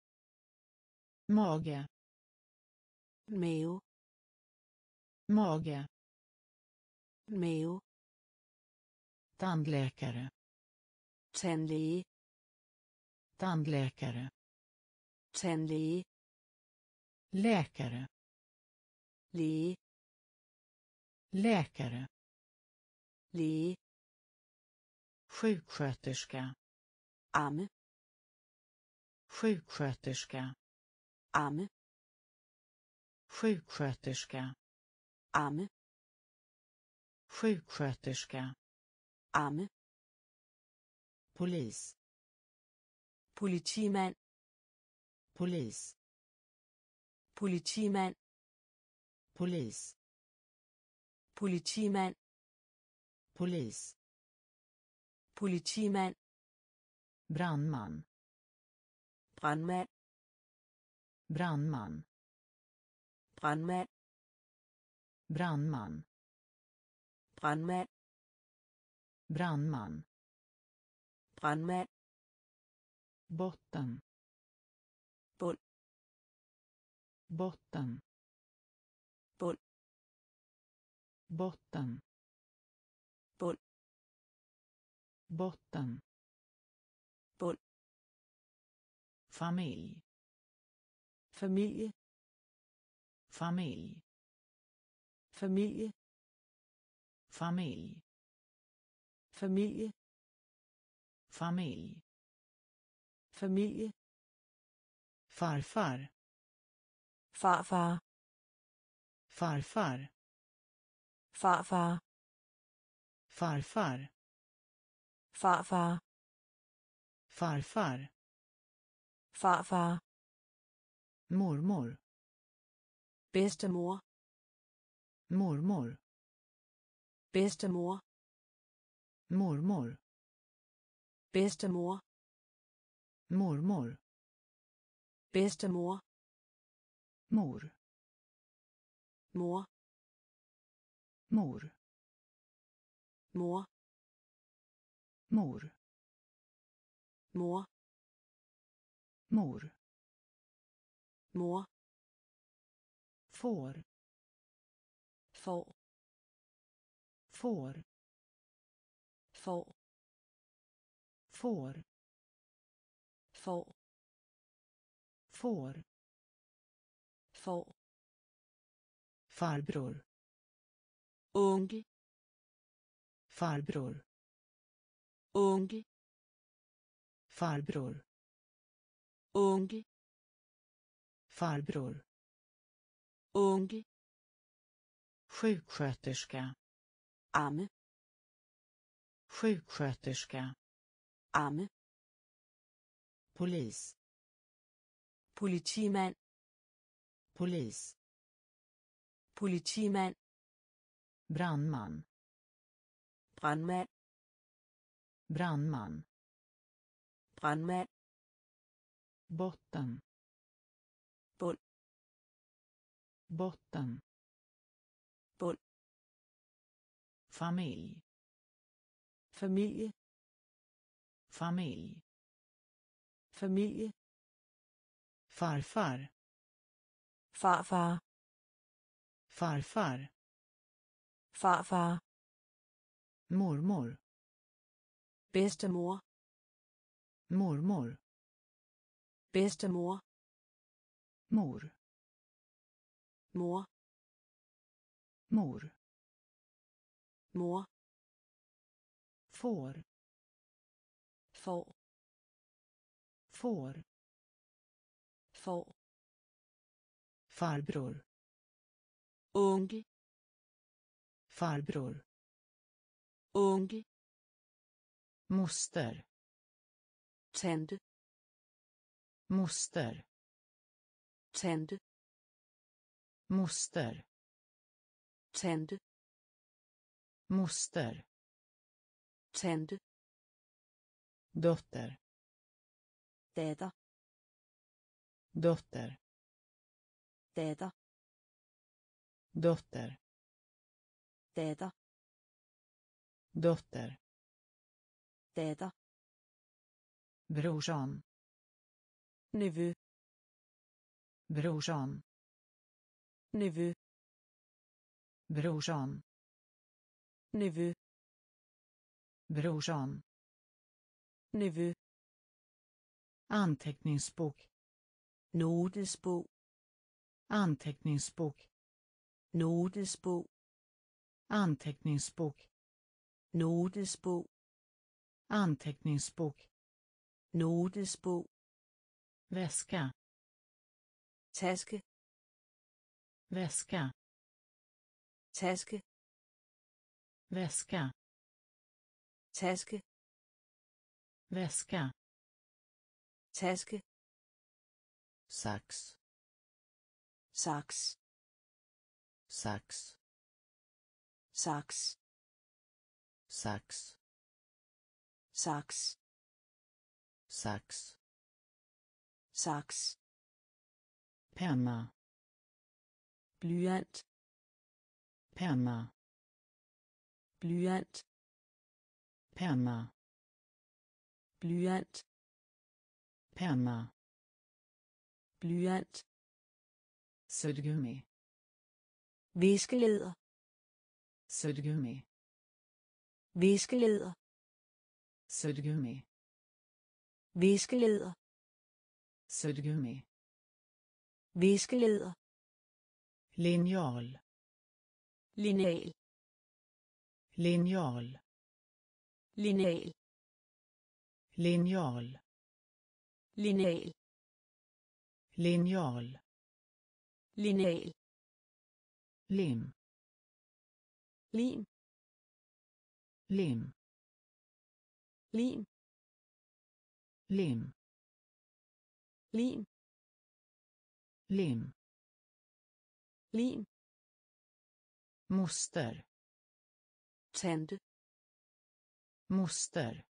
Mage. Meo. Mage. Meo. Tandläkare. Tandläkare. Tandläkare. Tandläkare. Läkare. Li. Läkare. Li. Sjuksköterska. Am. Sjuksköterska. Am. Sjuksköterska. Am. Sjuksköterska. Am. Polis. Politiman. Polis. Politiman. Polis. Politiman. Polis. Politiman. Brandman. Brandman. Brandman. Brandman. Brandman. Brandman. Brandman. Brandman. Botten. Botten. Botten. Botten. Botten. Botten. botten, bund, familj, familje, familj, familje, familj, familje, familj, familje, farfar, farfar, farfar, farfar, farfar, farfar, farfar, farfar, mormor, bedstemor, mormor, bedstemor, mormor, bedstemor, mormor, bedstemor, mor, mor, mor, mor, mor, mor, mor, mor, får, får, får, får, får, får, får, får, farbror, onkel, farbror, onkel, farbror, onkel, farbror, onkel, sjuksköterska, amme, sjuksköterska, amme, polis, politiman, polis, politiman, brandman, brandman, brandman, brandman, botten, bund, botten, bund, familj, familje, familj, familje, farfar, farfar, farfar, farfar, mormor, bedstemor, mormor, bedstemor, mor, mor, mor, mor, får, får, får, får, farbror, onkel, farbror, onkel, moster, tante, moster, tante, moster, tante, moster, tante, dotter, däda, dotter, däda, dotter, däda, dotter, däda, brorson, nevø, brorson, nevø, brorson, nevø, brorson, nevø, anteckningsbok, notesbok, anteckningsbok, notesbok, anteckningsbok, notesbok, anteckningsbok, notesbok, väska, taske, väska, taske, väska, taske, väska, taske, sax, sax, sax, sax, sax, sax, sax, sax, penna, blyant, penna, blyant, penna, blyant, penna, blyant, sødgummi, viskeleder, sødgummi, viskeleder, Suddgummi. Viskeleder. Suddgummi. Viskeleder. Linjal. Linjal. Linjal. Linjal. Linjal. Linjal. Linjal. Linjal. Lim. Lim. Lim. Lim. Lim. Lim. Lim. Lim. Moster. Tänd. Moster.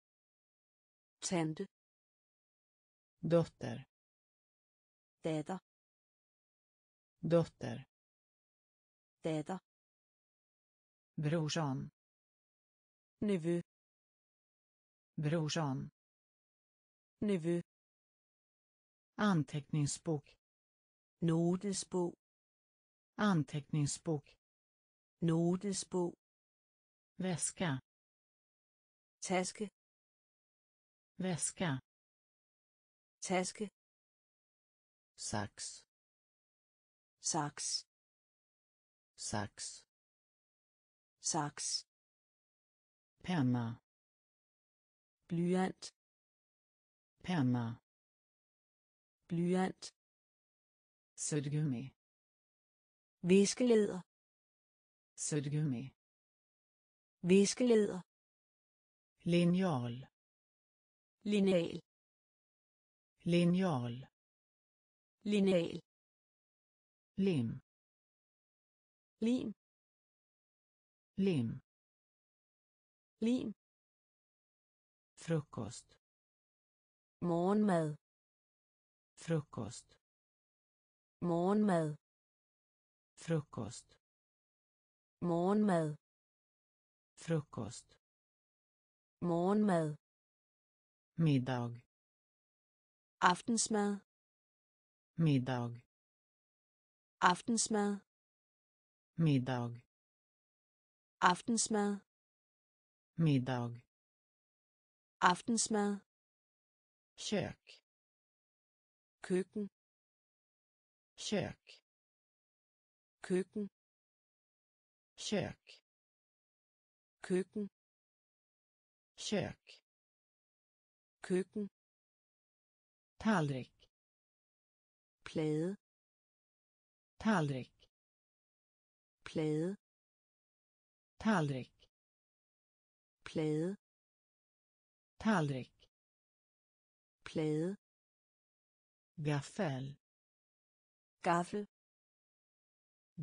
Tänd. Dotter. Däda. Dotter. Däda. Brorsan. Nevø. Brorsan. Nevø. Anteckningsbok. Notesbok. Anteckningsbok. Notesbok. Väska. Taske. Väska. Taske. Sax. Sax. Sax. Sax. Penna. Blyant. Penna. Blyant. Suddgummi. Viskeleder. Suddgummi. Viskeleder. Linjal. Linjal. Linjal. Linjal. Lim. Lim. Lim. Lim. Frukost. Morgenmad. Frukost. Morgenmad. Frukost. Morgenmad. Frukost. Morgenmad. Middag. Aftensmad. Middag. Aftensmad. Middag. Aftensmad. Middag. Aftensmad. Kök. Køkken. Kök. Køkken. Kök. Køkken. Kök. Køkken. Tallrik. Plade. Tallrik. Plade. Tallrik. Plade. Tallrik. Plade. Gaffel. Gaffel.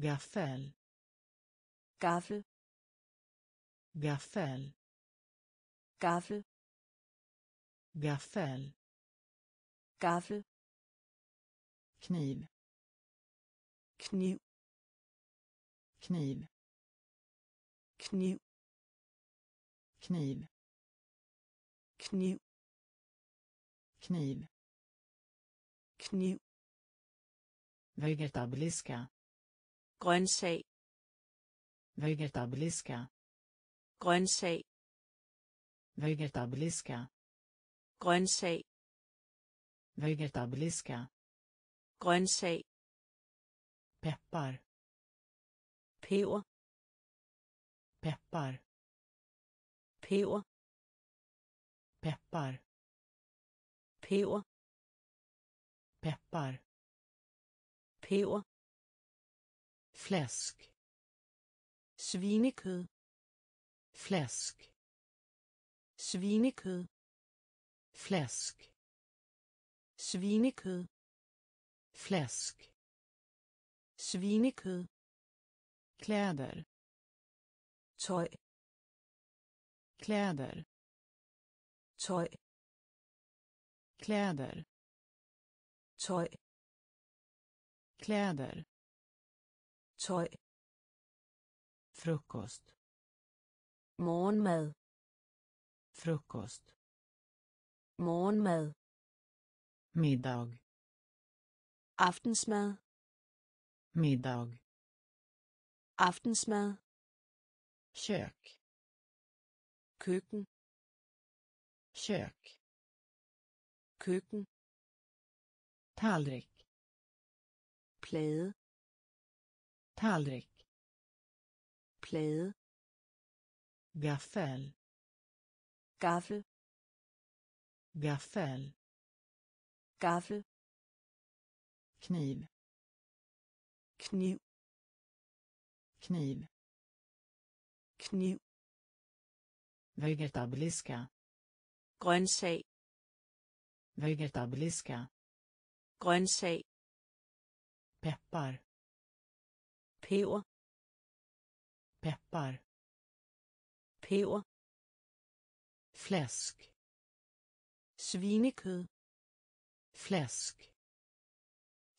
Gaffel. Gaffel. Gaffel. Gaffel. Gaffel. Gaffel. Kniv. Kniv. Kniv. Kniv. Kniv. Kniv. Kniv. Kniv. Vegetabiliska. Grøntsag. Vegetabiliska. Grøntsag. Vegetabiliska. Grøntsag. Vegetabiliska. Grøntsag. Peppar. Peber. Peppar. Peber. Peppar. Peber. Peppar. Peber. Fläsk. Svinekød. Fläsk. Svinekød. Fläsk. Svinekød. Fläsk. Svinekød. Kläder. Tøj. Kläder. Tøj. Kläder. Tøj. Kläder. Tøj. Frukost. Morgenmad. Frukost. Morgenmad. Middag. Aftensmad. Middag. Aftensmad. Kök. Køkken. kök, køkken, tallrik, plade, tallrik, plade, gaffel, gaffel, gaffel, gaffel, kniv, kniv, kniv, kniv, vegetabiliska, grøntsag, vegetabiliska, grøntsag, peppar, peber, peppar, peber, fläsk, svinekød, fläsk,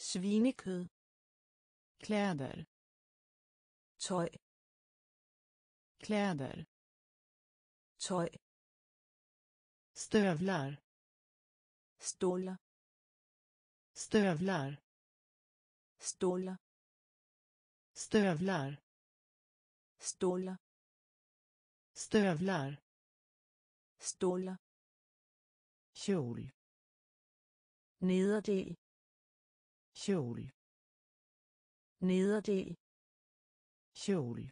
svinekød, kläder, tøj, kläder, tøj, stövlar, stövlar, stövlar, stövlar, stövlar, stövlar, stövlar, stövlar, kjol, nederdel, kjol, nederdel, kjol,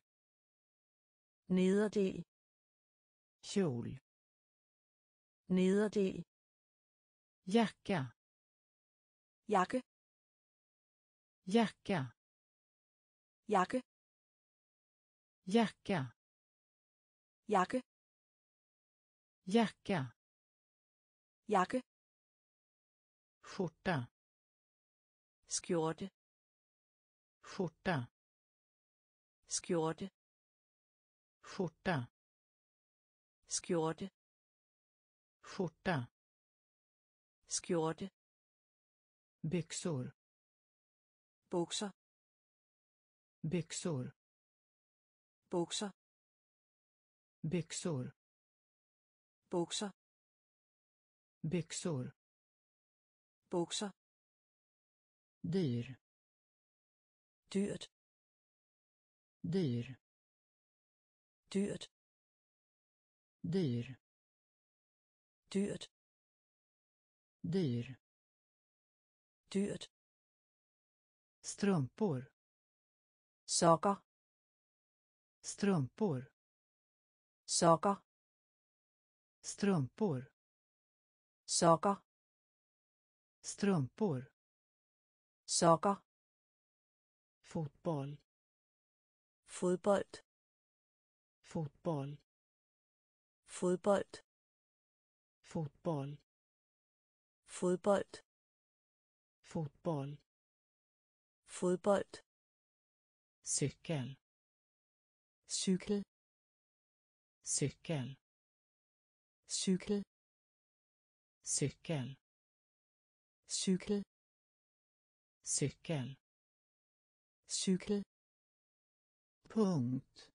nederdel, kjol, nederdel, jacka, jakke, jacka, jakke, jacka, jakke, jacka, jakke, skjorta, skjorte, skjorta, skjorte, skjorta, skjorte, skjorta, skjorte, byxor, boxer, byxor, boxer, byxor, boxer, byxor, boxer, dyr, dyrt, dyr, dyrt, dyr, dyrt, dyr, dyrt, strumpor, socker, strumpor, socker, strumpor, socker, strumpor, socker, fotboll, fodbold, fotboll, fodbold, fotboll, fodbold, fotboll, fodbold, cykel, cykel, cykel, cykel, cykel, cykel, cykel, cykel, punkt,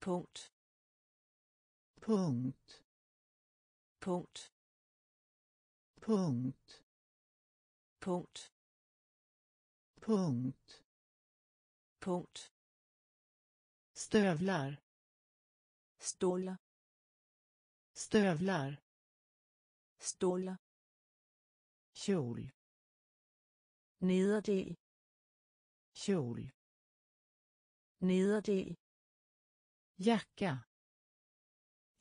punkt, punkt, punkt, punkt, punkt, punkt, punkt, stövlar, stövlar, stövlar, stövlar, kjol, nederdel, kjol, nederdel, jacka,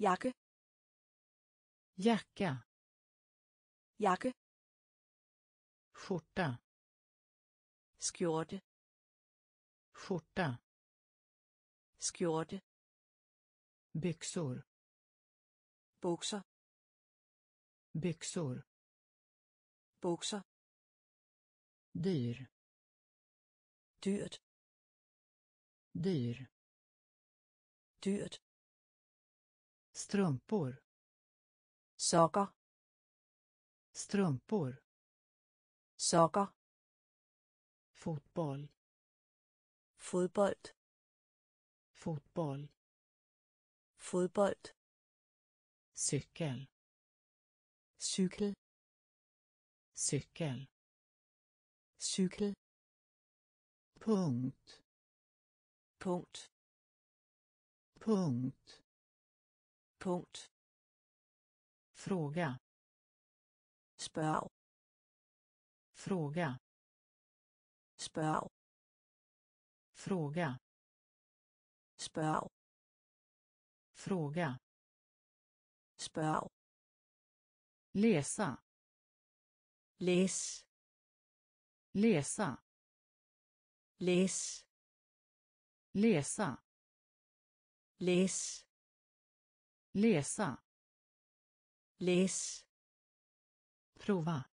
jakke, jacka, jakke, skjorta, skjorte, skjorta, skjorte, byxor, boxer, byxor, boxer, dyr, dyrt, dyr, dyrt, strumpor, socker, strumpor, socker, fotboll, fodbold, fotboll, fodbold, cykel, cykel, cykel, cykel, punkt, punkt, punkt, punkt, Fråga. Spör. Fråga. Spör. Fråga. Spör. Fråga. Spör. Läsa. Läs. Läsa. Läs. Läsa. Läs. Läsa. Läs. Prova.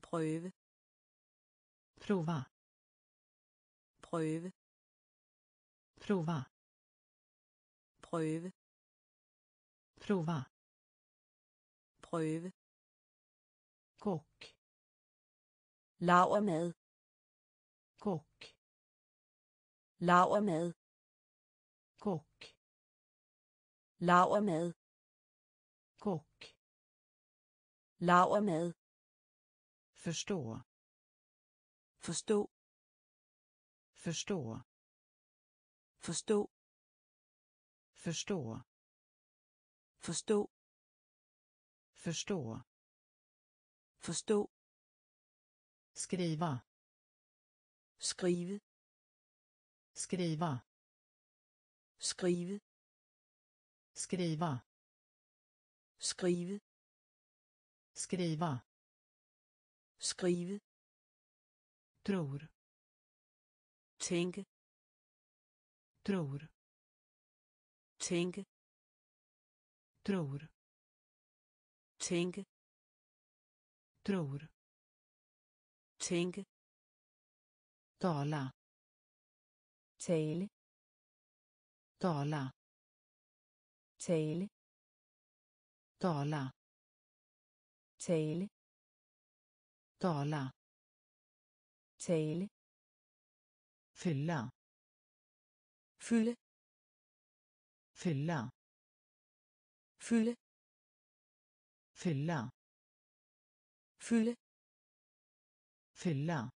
Pröv. Prova. Pröv. Prova. Pröv. Prova. Pröv. Kock. Lavermad. Kock. Lavermad. Kock. Lavermad. Kock. Lavermad. Förstå. Förstå. Förstå. Förstå. Förstå. Förstå. Förstå. Förstå. Skriva. Skriv. Skriva. Skriv. Skriva. Skriv. Skriva. Skriv. Tror. Tänk. Tror. Tänk. Tror. Tänk. Tror. Tänk. Tala. Tale. Tala. Tale. Tala. Tale. Tala. Tale. Fylla. Fylle. Fylla. Fylle. Fylla. Fylle. Fylla.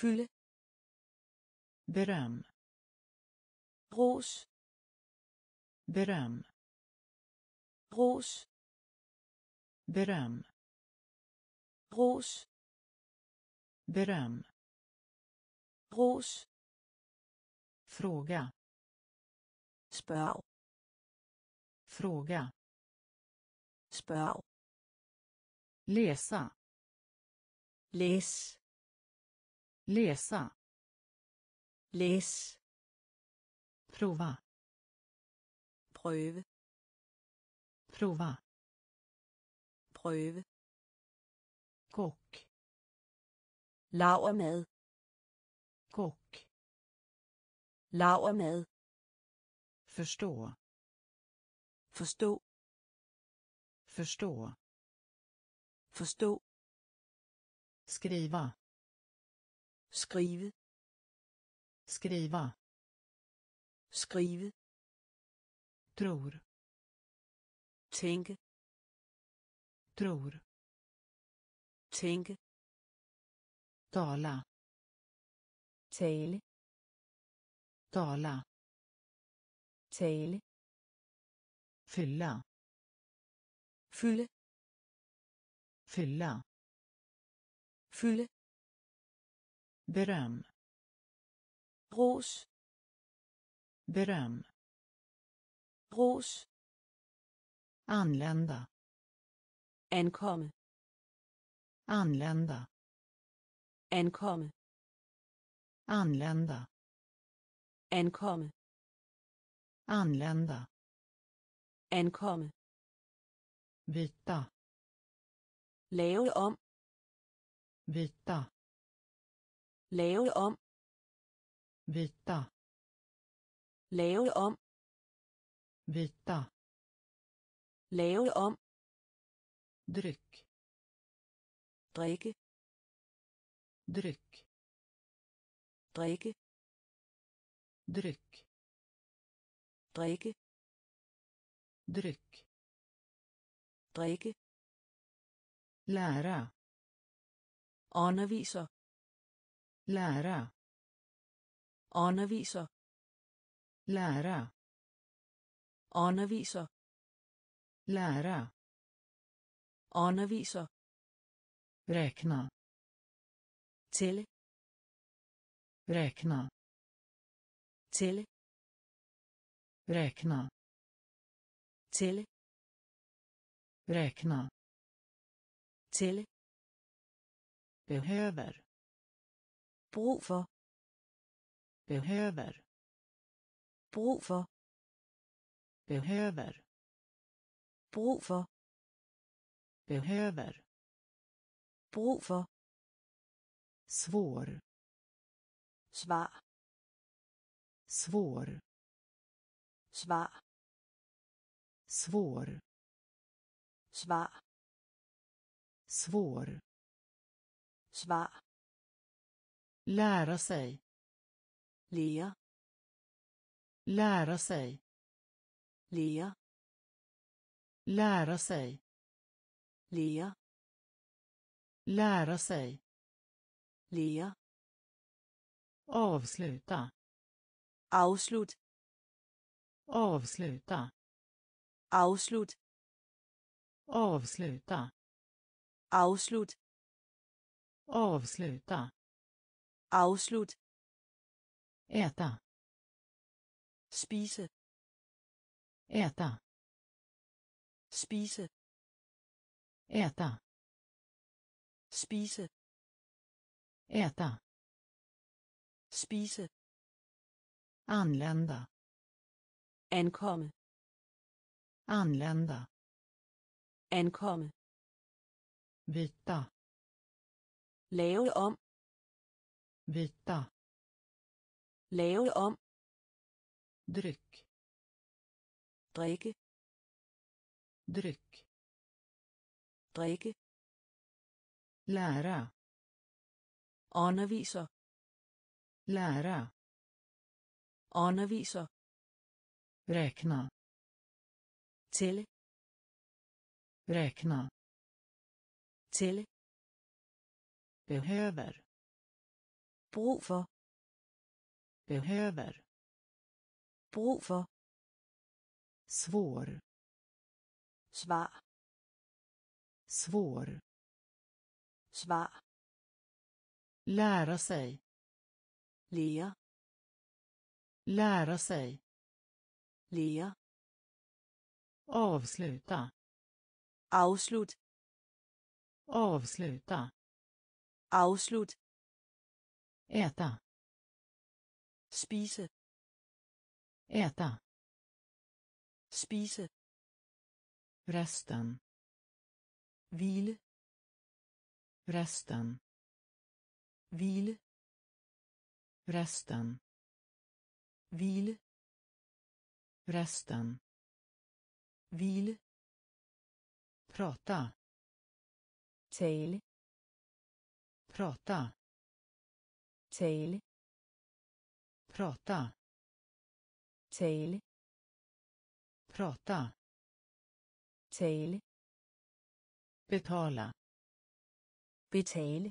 Fylle. Beröm. Ros. Beröm. Ros. Beröm. Ros. Beröm. Ros. Fråga. Spör. Fråga. Spör. Läsa. Läs. Läsa. Läs. Prova. Pröv. Prova. Pröv. Kock. Lavermad. Kock. Lavermad. Förstå. Förstå. Förstå. Förstå. Skriva. Skriv. Skriva. Skriv. Tror. Tänk. Tror. Tänk. Tala. Tale. Tala. Tale. Fylla. Fylle. Fylla. Fylle. Beröm. Ros. Beröm. Ros. Anlända. Ankomme. Anlända. Ankomme. Anlända. Ankomme. Anlända. Ankomme. Byta. Lave om. Byta. Lave om. Byta. Lave om. Byta. Lave om. Dryck. Drikke. Dryck. Drikke. Dryck. Drikke. Dryck. Drikke. Læra. Underviser. Læra. Underviser. Læra. Underviser. Lära. Underviser. Räkna. Till. Räkna. Till. Räkna. Till. Räkna. Till. Behöver. Brug for. Behöver. Brug for. Behöver. Brug for. Behöver. Brug for. Svår. Svar. Svår. Svar. Svår. Svar. Svår. Svar. Lära sig. Lära. Lära sig. Lära. Lära sig. Lära. Lära sig. Lära. Avsluta. Avslut. Avsluta. Avslut. Avsluta. Avslut. Avsluta. Avslut. Äta. Spise. Äta. Spise. Äta. Spise. Äta. Spise. Anlända. Ankomme. Anlända. Ankomme. Byta. Lave om. Byta. Lave om. Dryck. Drikke. Dryck. Drikke. Lära. Underviser. Lära. Underviser. Räkna. Till. Räkna. Till. Behöver. Brug for. Behöver. Brug for. Svår. Svar. Svår. Svar. Lära sig. Lära. Lära sig. Lära. Avsluta. Avslut. Avsluta. Avslut. Äta. Spise. Äta. Spise. Resten. Hvile. Resten. Hvile. Resten. Hvile. Resten. Hvile. Prata. Tale. Prata. Tale. Prata. Tale. Prata. Tale. Betala. Betale.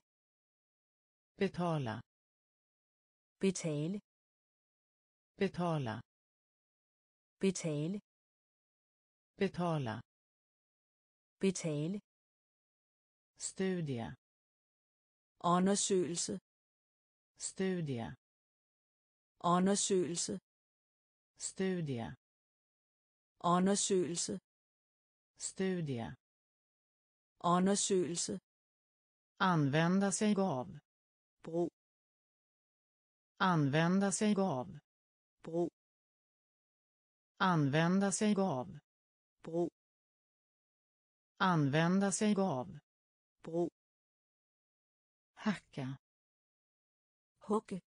Betala. Betale. Betala. Betale. Betala. Betale. Studie. Undersøgelse. Studie. Undersøgelse. Studie. Undersøgelse. Studie. Undersøgelse. Använda sig av. Brug. Använda sig av. Brug. Använda sig av. Brug. Använda sig av. Brug. Hacka. Hugge.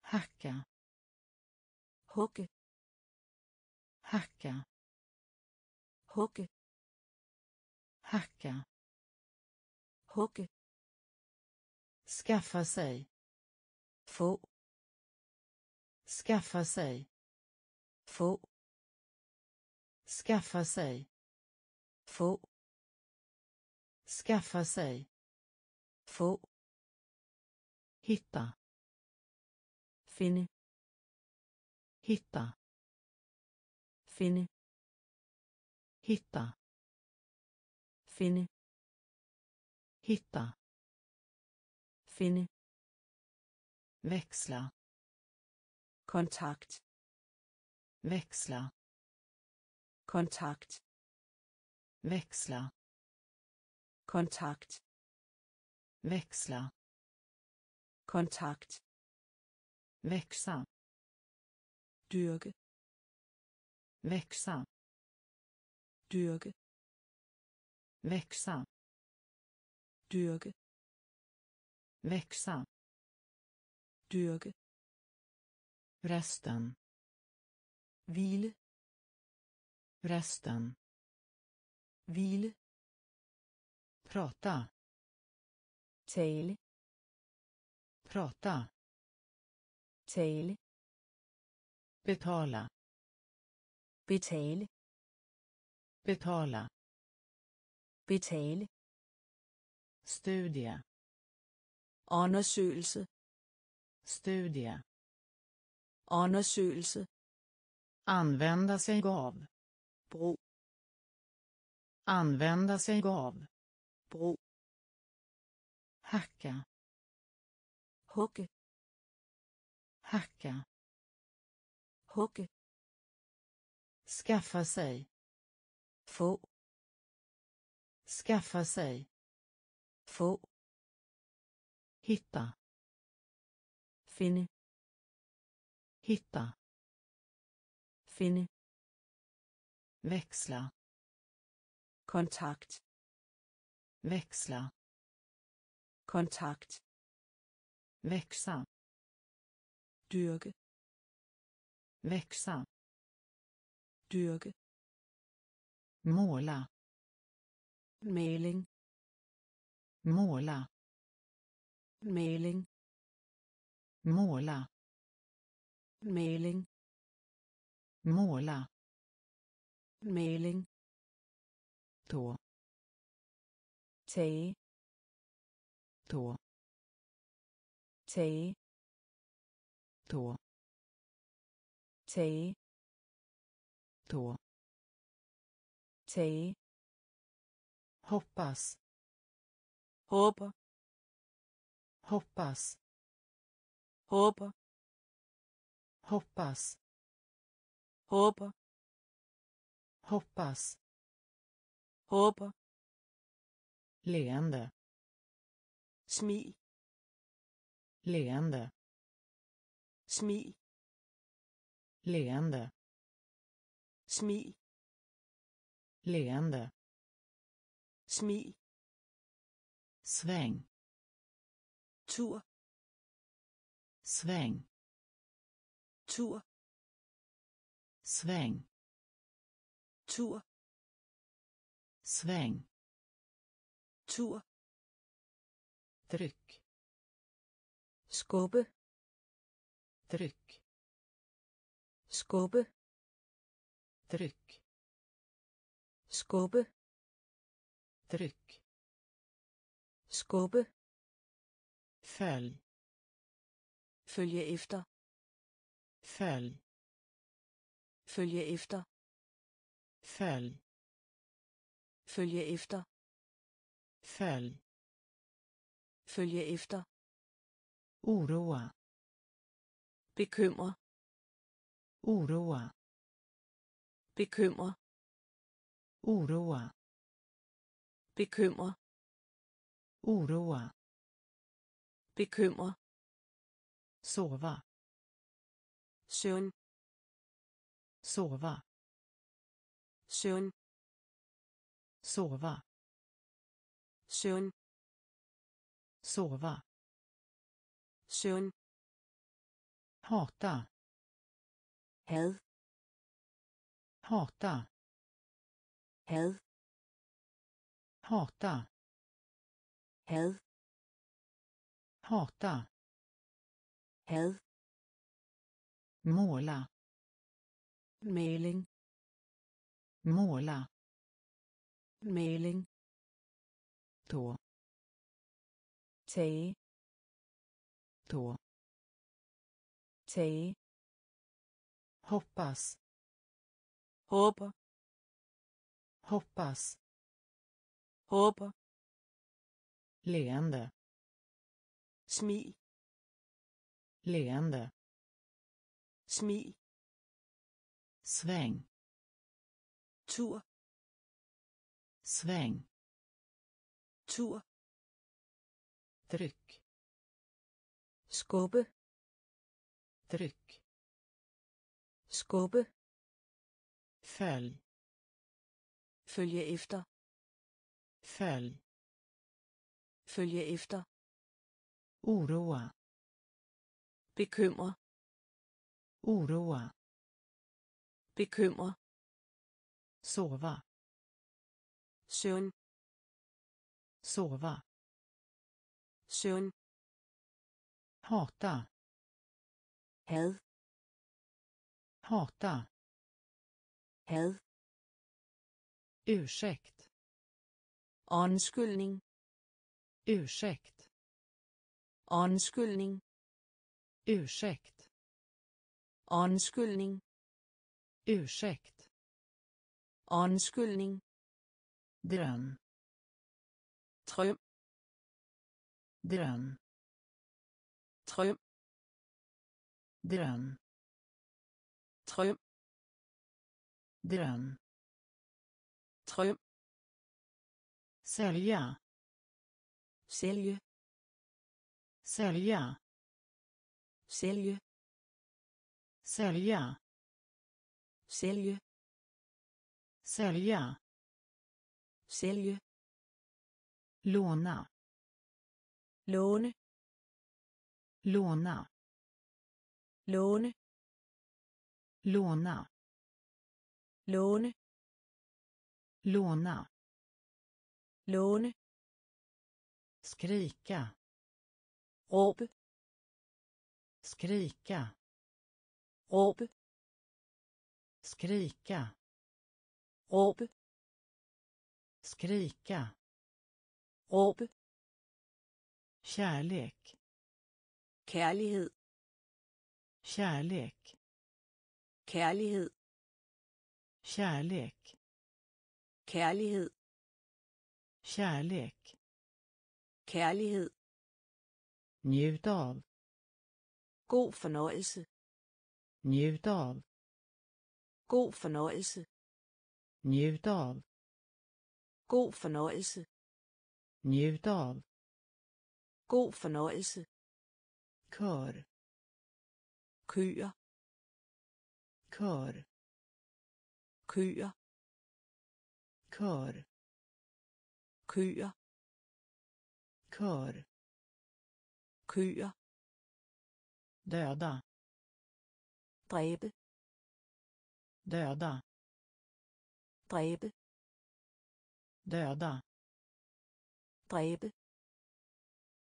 Hacka. Hugge. Hacka. Hugge. Hacka. Hugge. Skaffa sig. Få. Skaffa sig. Få. Skaffa sig. Få. Skaffa sig. Få. Hitta. Finne. Hitta. Finne. hitta, finne, hitta, finne, växla, kontakt, växla, kontakt, växla, kontakt, växla, kontakt, växa, dyrke, växa, dyrke, växa, dyrke, växa, dyrke, resten, hvile, resten, hvile, prata, tale, prata, tale, betala, betale, betala, betale, studie, undersøgelse, studie, undersøgelse, använda sig av, brug, använda sig av, brug, hacka, hugge, hacka, hugge, skaffa sig, få, skaffa sig, få, hitta, finne, hitta, finne, växla, kontakt, växla, kontakt, växa, dyrke, växa, dyrke, måla, maling, måla, maling, måla, maling, måla, maling, tå, te, tå, te, tå, te, tå, te, hoppas, hoppa, hoppas, hoppa, hoppas, hoppa, hoppas, hoppa, leende, smil, leende, smil, leende, smil, leende, smil, sväng, tur, sväng, tur, sväng, tur, sväng, tur, tryck, skubbe, tryck, skubbe, tryck, skubbe, tryck, skubbe, följ, följa efter, följ, följa efter, följ, följa efter, följ, följa efter, oroa, bekymra, oroa, bekymra, oroa, bekymra, oroa, bekymra, sova, sömn, sova, sömn, sova, sömn, sova, sömn, hata, had, hata, had, hata, had, hata, had, måla, maling, måla, maling, tå, te, tå, te, hoppas, hoppa, Hoppas. Håber. Leende. Smil. Leende. Smil. Sväng. Tur. Sväng. Tur. Tryck. Skubbe. Tryck. Skubbe. Följ. Följa efter. Följ. Följa efter. Oroa. Bekymra. Oroa. Bekymra. Sova. Søvn. Sova. Søvn. Hata. Had. Hata. Had. Ursäkt. Undskyldning. Ursäkt. Undskyldning. Ursäkt. Undskyldning. Ursäkt. Undskyldning. Dröm. Dröm. Dröm. Dröm. Dröm. Dröm. Dröm. Dröm. Sälja. Sälje. Sälja. Sälje. Sälja. Sälje. Sälja. Sälje. Låna. Låne. Låna. Låne. Låna. Låne. Låna. Låne. Skrika. Råbe. Skrika. Råbe. Skrika. Råbe. Skrika. Råbe. Kärlek. Kärlighet. Kärlek. Kärlighet. Kärlek. Kärlighet. Kärlek. Kärlighet. Njut av. God fornøjelse. Njut av. God fornøjelse. Njut av. God fornøjelse. Njut av. God fornøjelse. Kør. Køer. Kør. Køer. Kør. Køer. Kør. Køer. Döda. Dræbe. Döda. Dræbe. Döda. Dræbe.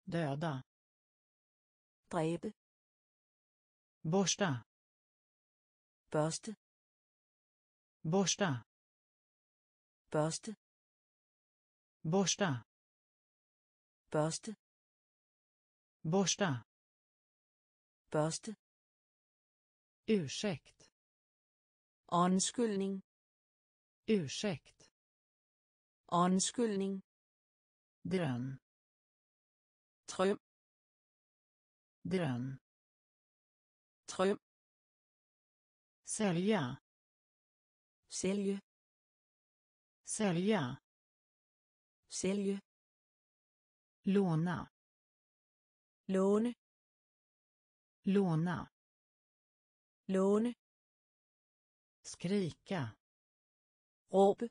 Döda. Dræbe. Borsta. Børste. Borsta. Børste. Borsta. Børste. Borsta. Børste. Ursäkt. Undskyldning. Ursäkt. Undskyldning. Drøm. Drøm. Drøm. Drøm. Sälja. Sälje. Sälja. Sälje. Låna. Låne. Låna. Låne. Skrika. Råbe.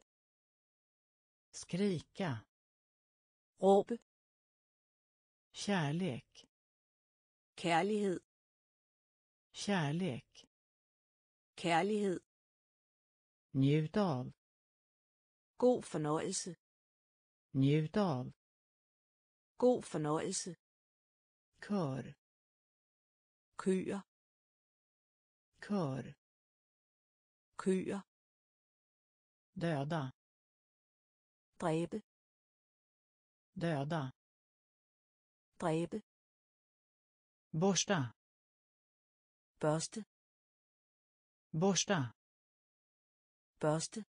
Skrika. Råbe. Kärlek. Kärlighet. Kärlek. Kärlighet. Njut av. God fornøjelse. Njut av. God fornøjelse. Kør. Køer. Kør. Køer. Döda. Dræbe. Döda. Dræbe. Borsta. Børste. Borsta. Børste.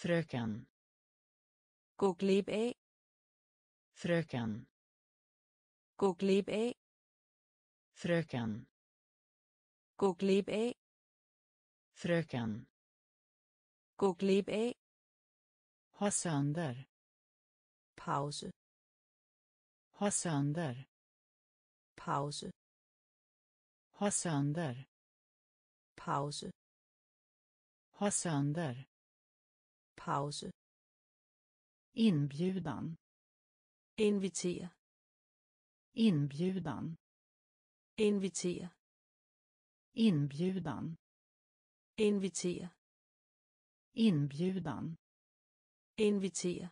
fröken, googlib ej, fröken, googlib ej, fröken, googlib ej, fröken, googlib ej, ha sönder, paus, ha sönder, paus, ha sönder, paus, ha sönder, paus, inbjudan, invitera, inbjudan, invitera, inbjudan, invitera, inbjudan, invitera,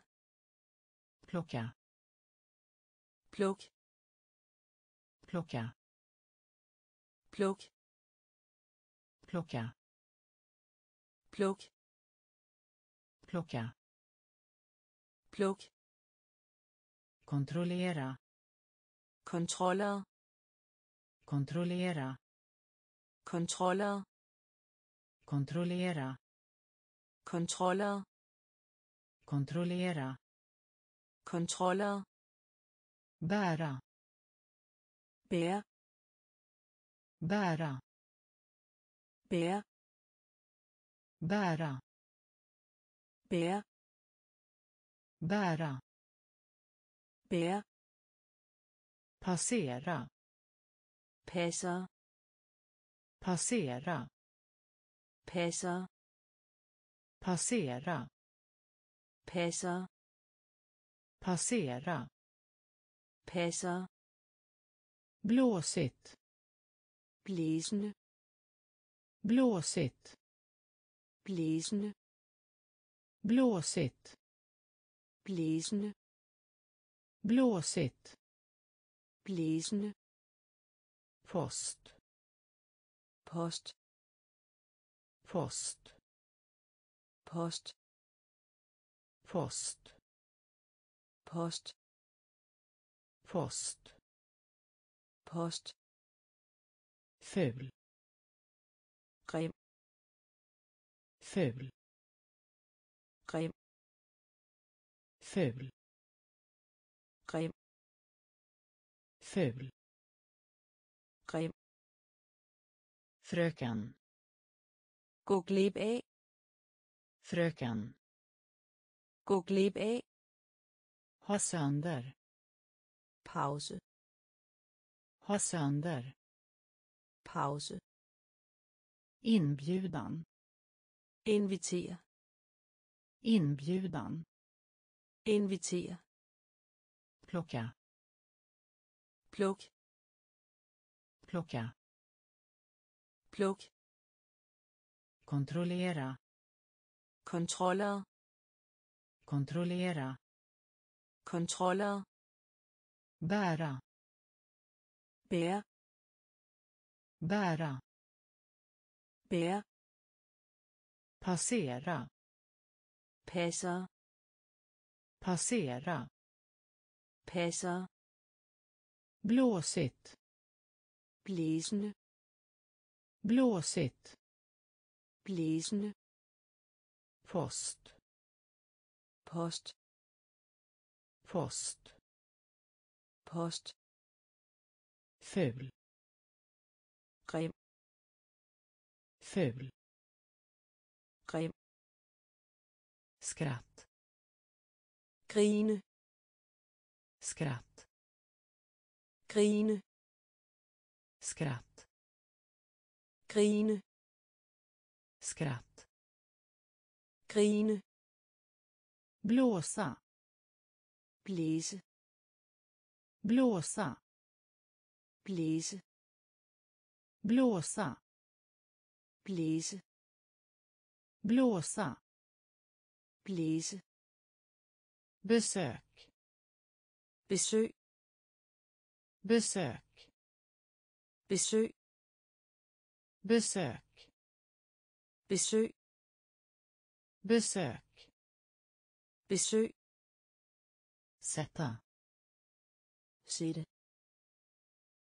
plocka, plock, plocka, plock, plocka, plock, plocka, plock, kontrollera, kontroller, kontrollera, kontroller, kontrollera, kontroller, kontrollera, kontroller, bära, bär, bära, bär, bära, bär, bära, bär, passera, passa, passera, passa, passera, passa, passera, passa, blåsigt, blåsigt, blåsigt, blåsigt, blåsigt, blåsigt, blåsigt, blåsigt, post, post, post, post, post, post, post, post, ful, grim, ful, grim, ful, grim, ful, grim, fröken, gå glib ej, fröken, gå glib ej, ha sönder, paus, ha sönder, paus, inbjudan, invitera, inbjudan, invitera, plocka, plock, plocka, plock, kontrollera, kontroller, kontrollera, kontroller, bära, bär, bära, bär, passera, passa, passera, passa, blåsigt, blåsigt, blåsigt, blåsigt, post, post, post, post, ful, grim, ful, grim, skratt, grine, skratt, grine, skratt, grine, skratt, grine, blåsa, bläs, blåsa, bläs, blåsa, bläs, blåsa, bläs, besök, besök, besök, besök, besök, besök, besök, besök, sätta, sida,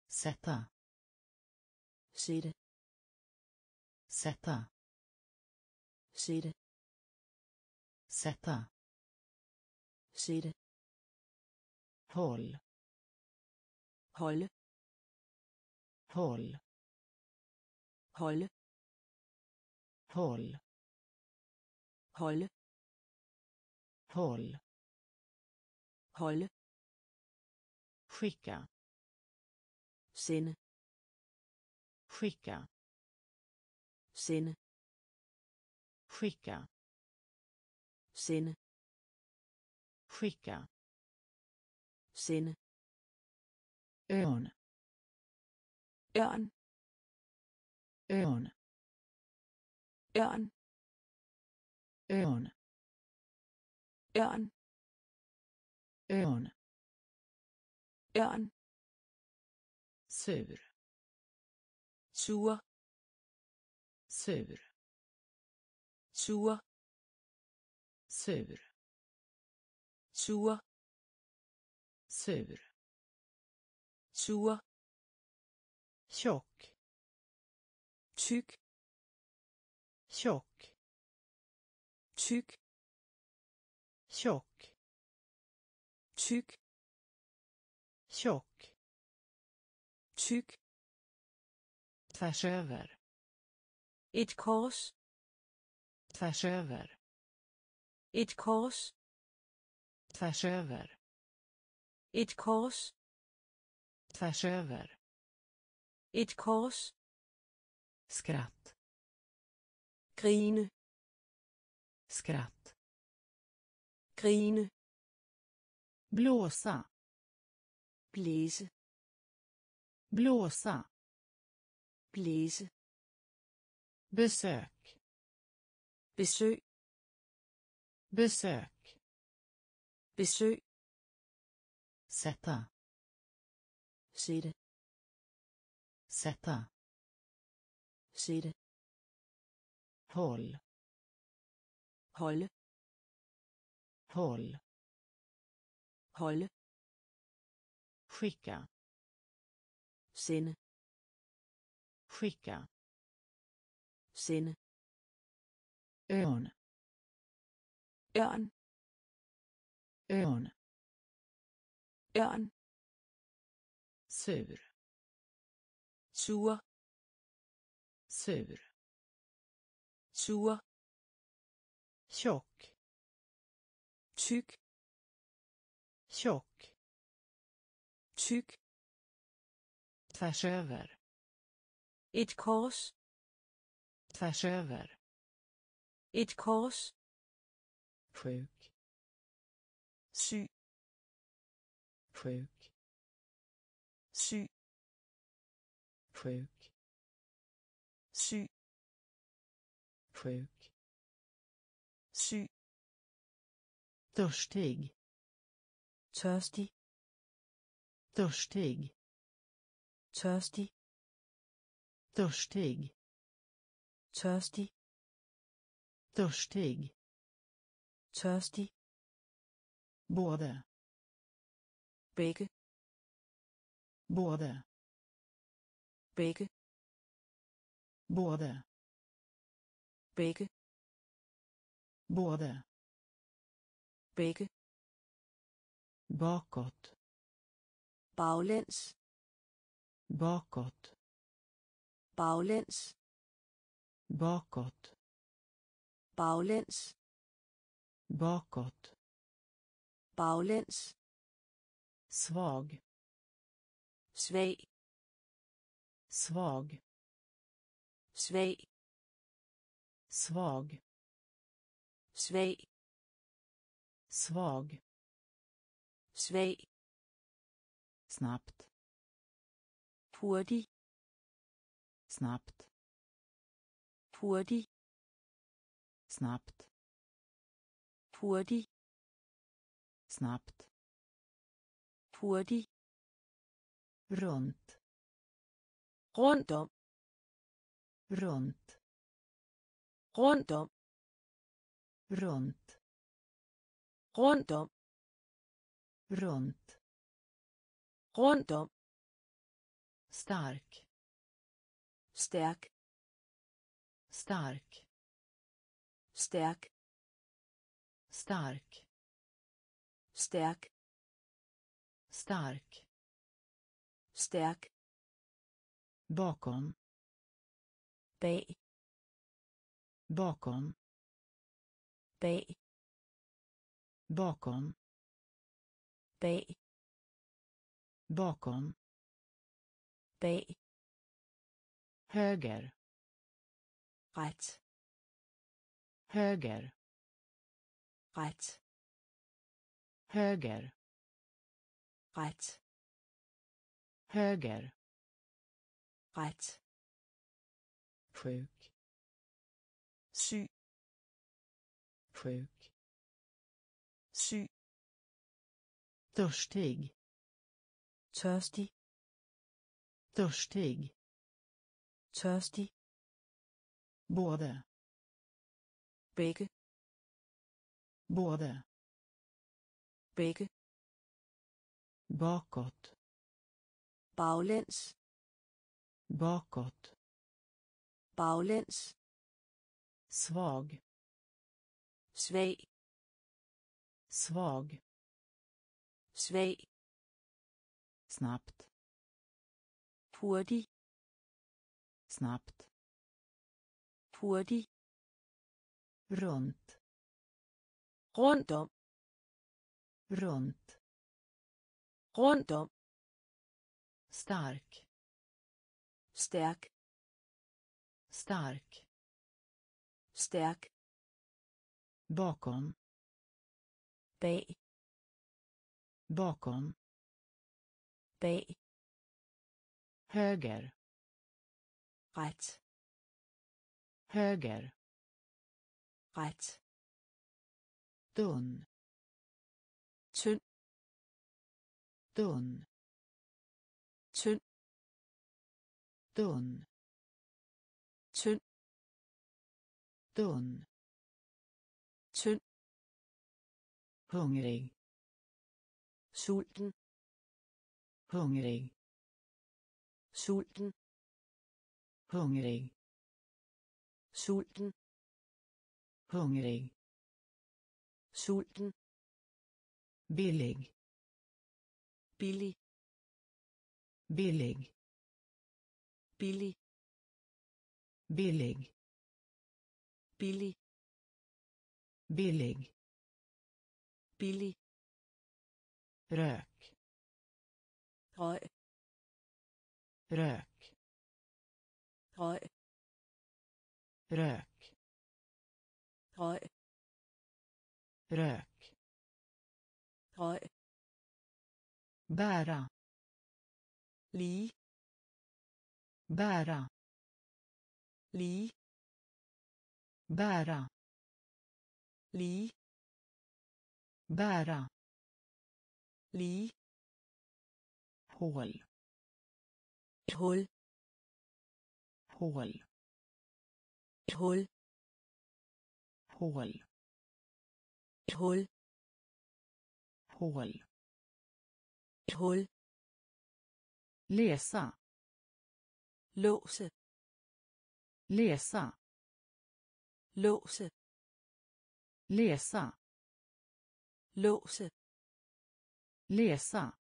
sätta, sida, sätta, sida, sätta, sida, håll, håll, håll, håll, håll, håll, håll, håll, skicka, sin, skicka, sin, skicka, sin, skicka, sin, örn, örn, örn, örn, örn, örn, örn, örn, sur, sur, sur, sur, sur, sur, sur, sur, tjock, tyck, tjock, tyck, tjock, tyck, tjock, tyck, tvärs över, ett kors, tvärs över, ett kors, tvärs över, ett kors, tvärs över, ett kors, skratt, grin, skratt, grin, blåsa, blåsa, blåsa, blåsa, besök, besök, besök, besök, sätta, sida, sätta, sida, håll, håll, håll, håll, skicka, sin, skicka, sin, örn, örn, örn, örn, sur, sur, sur, sur, tjock, tyck, tjock, tyck, tvärs över, ett kors, tvärs över, ett kors, sjuk, sy, sjuk, sy, sjuk, sy, sjuk, sy, törstig, törstig, törstig, törstig, törstig, törstig, törstig, törstig, båda, bägge, båda, bägge, båda, bägge, båda, bägge, bakåt, baulens, bakåt, baulens, bakåt, baulens, bakåt, baulens, svag, svag, svag, svag, svag, svag, svag, svag, snabbt, hurtig, snabbt, hurtig, snabbt, hurtig, snabbt, hurtig, runt, runt om, runt, runt om, runt, runt om, runt, runt om, stark, stark, stark, stark, stark, stark, stark, stark, bakom, bag, bakom, bag, bakom, bag, bakom, bag, höger, rätt, höger, rätt, höger, rätt, höger, rätt, sjuk, sy, sjuk, sy, törstig, törstig, törstig, törstig, både, begge, både, begge, bakåt, baglæns, bakåt, baglæns, svag, svag, svag, svag, snabbt, hurtig, snabbt, hurtig, runt, rundt om, runt, rundt om, stark, stærk, stark, stærk, bakom, bag, bakom, bag, höger, rätt, höger, rätt, tunn, tunn, tunn, tunn, tunn, tunn, tunn, tunn, hungrig, sulten, hungrig, sulten, hungrig, sulten, hungrig, sulten, billig, billig, billig, billig, billig, billig, billig, billig, rök, rök, rök, rök, rök, rök, rök, rök, bära, li, bära, li, bära, li, bära, li, hål, hål, hål, hål, hål, hål, hål, hål, läsa, låse, läsa, låse, läsa, låse, läsa,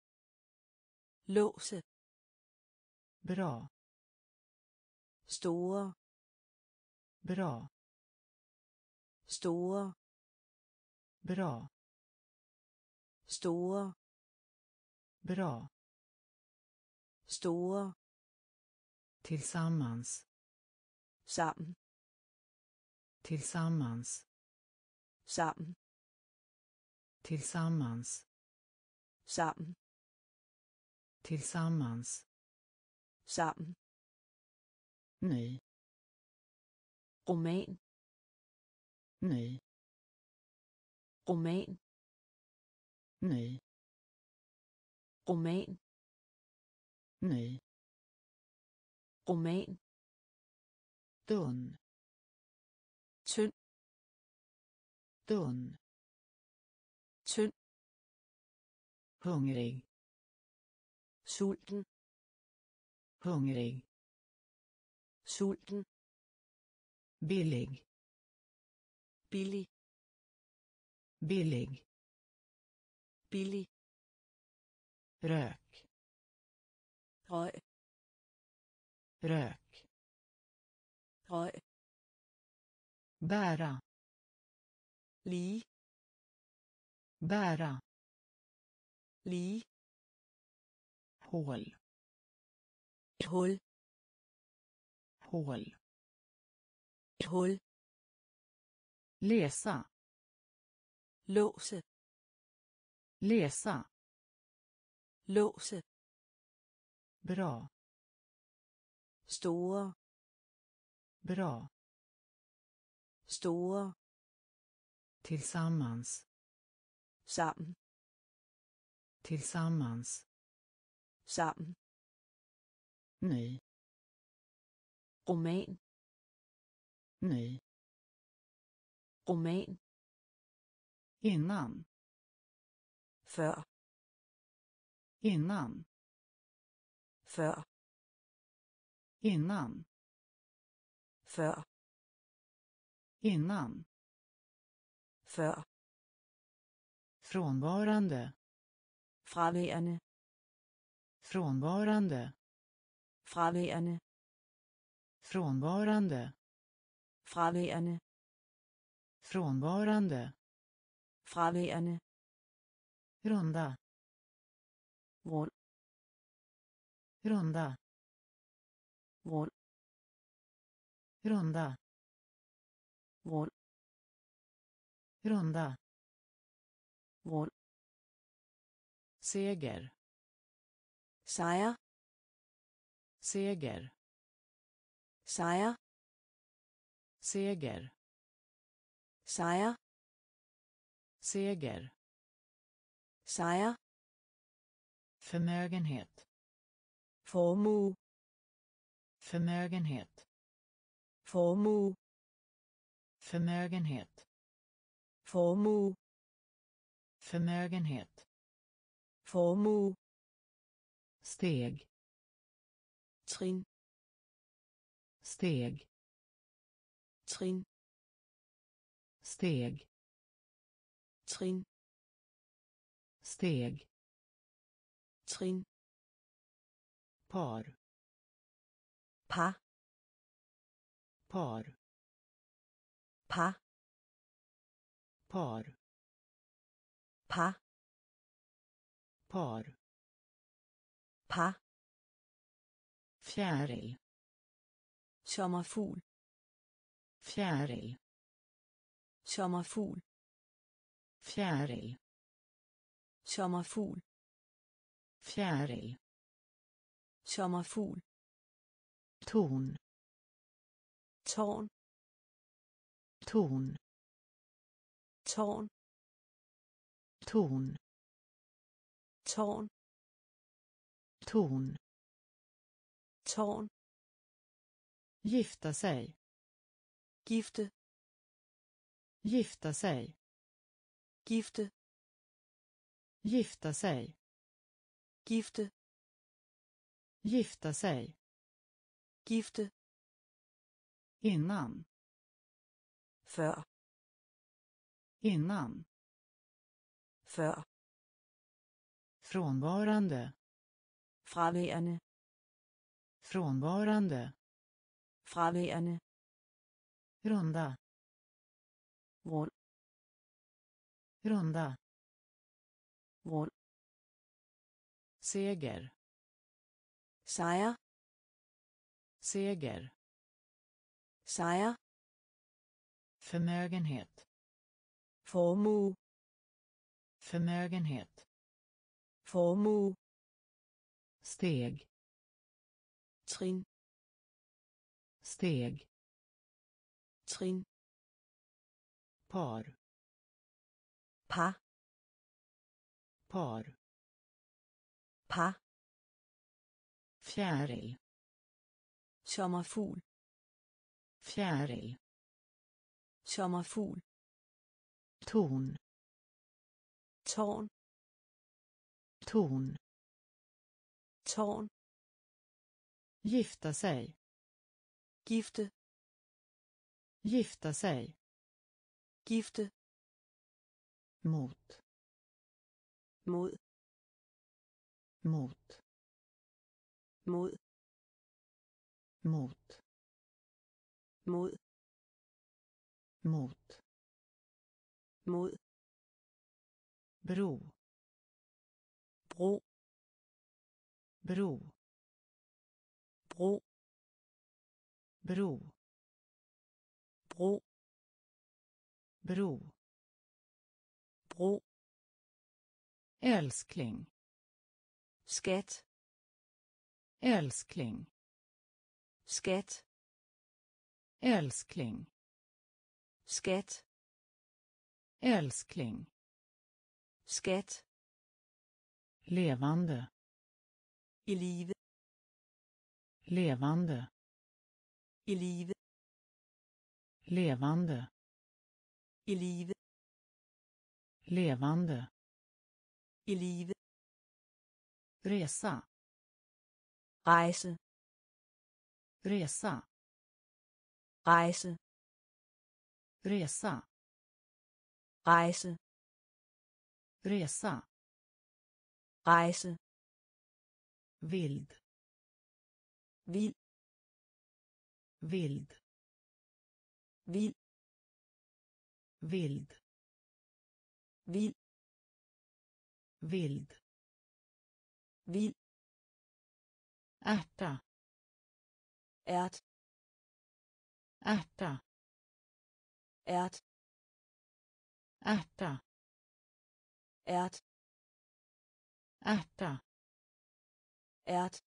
låse, bra, stora, bra, stora, bra, stora, bra, stora, tillsammans, sammen, tillsammans, sammen, tillsammans, sammen, tillsammans, sammen, ny, roman, ny, roman, ny, roman, ny, roman, tunn, tunn, tunn, tunn, hungrig, sulten, hungrig, sulten, billig, billig, Billig. Billig. Rök. Röj. Rök. Röj. Bära. Li. Bära. Li. Hål. Hål. Hål. Hål. Läsa. Låse. Läsa. Låse. Bra. Stora. Bra. Stora. Tillsammans. Sammen. Tillsammans. Sammen. Ny. Roman. Ny. Roman. Innan. Før. Innan. Før. Innan. Før. Innan. Før. Frånvarande. Fraværende. Frånvarande. Fraværende. Frånvarande. Fraværende. Frånvarande. Fraværende. Runda. Rund. Runda. Rund. Runda. Rund. Runda. Rund. Seger. Sejr. Seger. Sejr. Seger. Sejr. Seger. Sejr. Förmögenhet. Formu. Förmögenhet. Formu. Förmögenhet. Formu. Förmögenhet. Formu. Steg. Trin. Steg. Trin. Steg. Trin. Steg. Trin. Par. Pa. Par. Pa. Par. Pa. Par. Pa. Fjäril. Sommarfugl. Fjäril. Sommarfugl. Fjäril. Sommarfugl. Fjäril. Sommarfugl. Torn. Torn. Torn. Torn. Torn. Torn. Torn. Torn. Gifta sig. Gifte. Gifta sig. Gifte. Gifta sig. Gifte. Gifta sig. Gifte. Innan. För. Innan. För. Frånvarande. Fraværende. Frånvarande. Fraværende. Runda. Rund. Runda. Rund. Seger. Sejr. Seger. Sejr. Förmögenhet. Formu. Förmögenhet. Formu. Steg. Trin. Steg. Trin. Par. Pa. Par. Pa. Fjäril. Sommarfugl. Fjäril. Sommarfugl. Torn. Torn. Torn. Torn. Gifta sig. Gifte. Gifta sig. Gifte. mot mod mot mod mot mod mot mod bro bro bro bro bro bro bro bro älskling skatt älskling skatt älskling skatt älskling skatt levande i liv levande i liv levande i liv levande i liv resa rejse resa rejse resa rejse resa rejse vild vild vild vild vild vild vild vild ärta ärt ärta ärt ärta ärt ärta ärt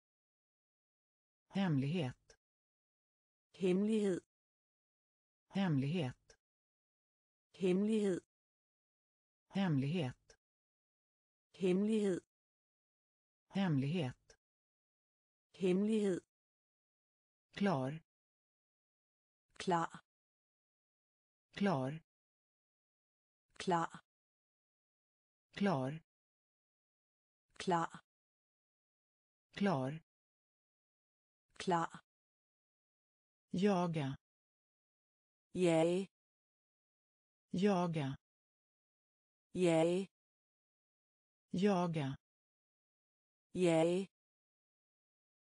hemlighet hemlighet hemlighet hemlighet hemlighet hemlighed hemlighed hemlighed klar klar klar klar klar klar klar klar jaga jag jaga jag jaga jag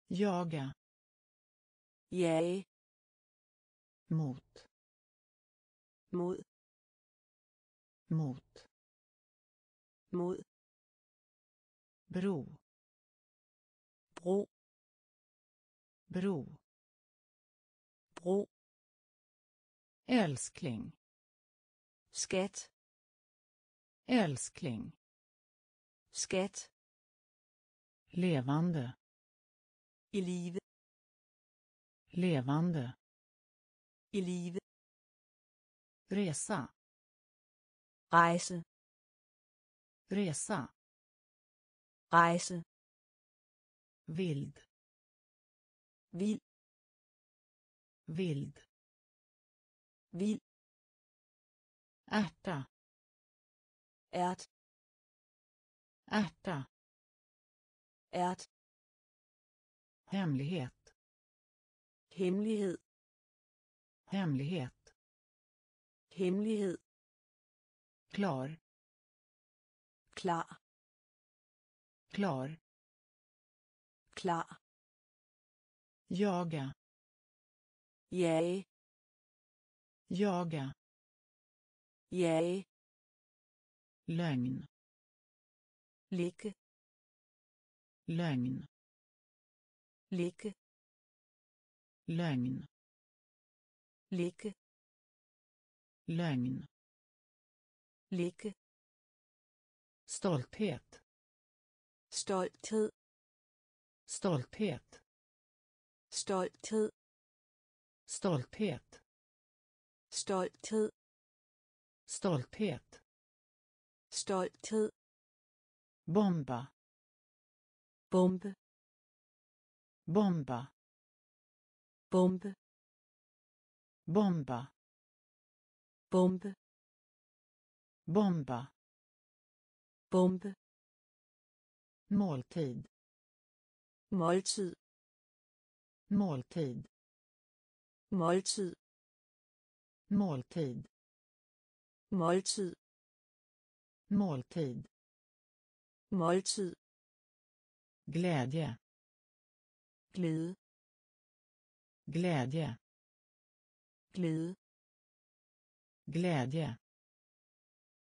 jaga jag mot mot mot mot bro bro bro bro älskling skatt älskling skatt levande i liv levande i liv resa rejse resa rejse vild vild vild vild ärta ärt ärta ärt hemlighet hemlighed hemlighet hemlighed klar klar klar klar jaga jag jaga jag lögn ligge lögn ligge lögn ligge lögn ligge stolthet stolthet stolthet stolthet stolthet stolthet stolthet stolthet bomba bomb bomba bomb bomba bomb bomba bomb måltid måltid måltid måltid måltid måltid måltid, måltid, glädje, glädje, glädje, glädje,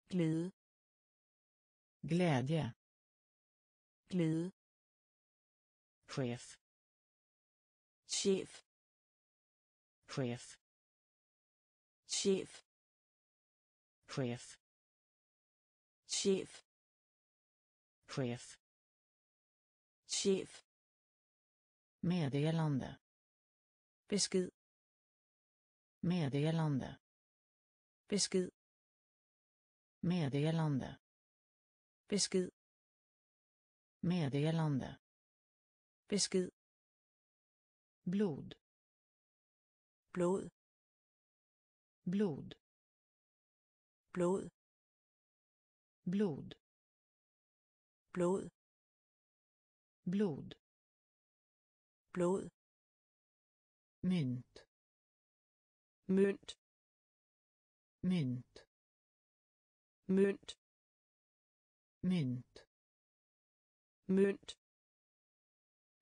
glädje, glädje, glädje, glädje, chef, chef, chef, chef, chef, chef, chef, chef, meddelande, besked, meddelande, besked, meddelande, besked, meddelande, besked, blod, blod, blod, blod, blod, blod, blod, blod, mynt, mynt, mynt, mynt, mynt, mynt,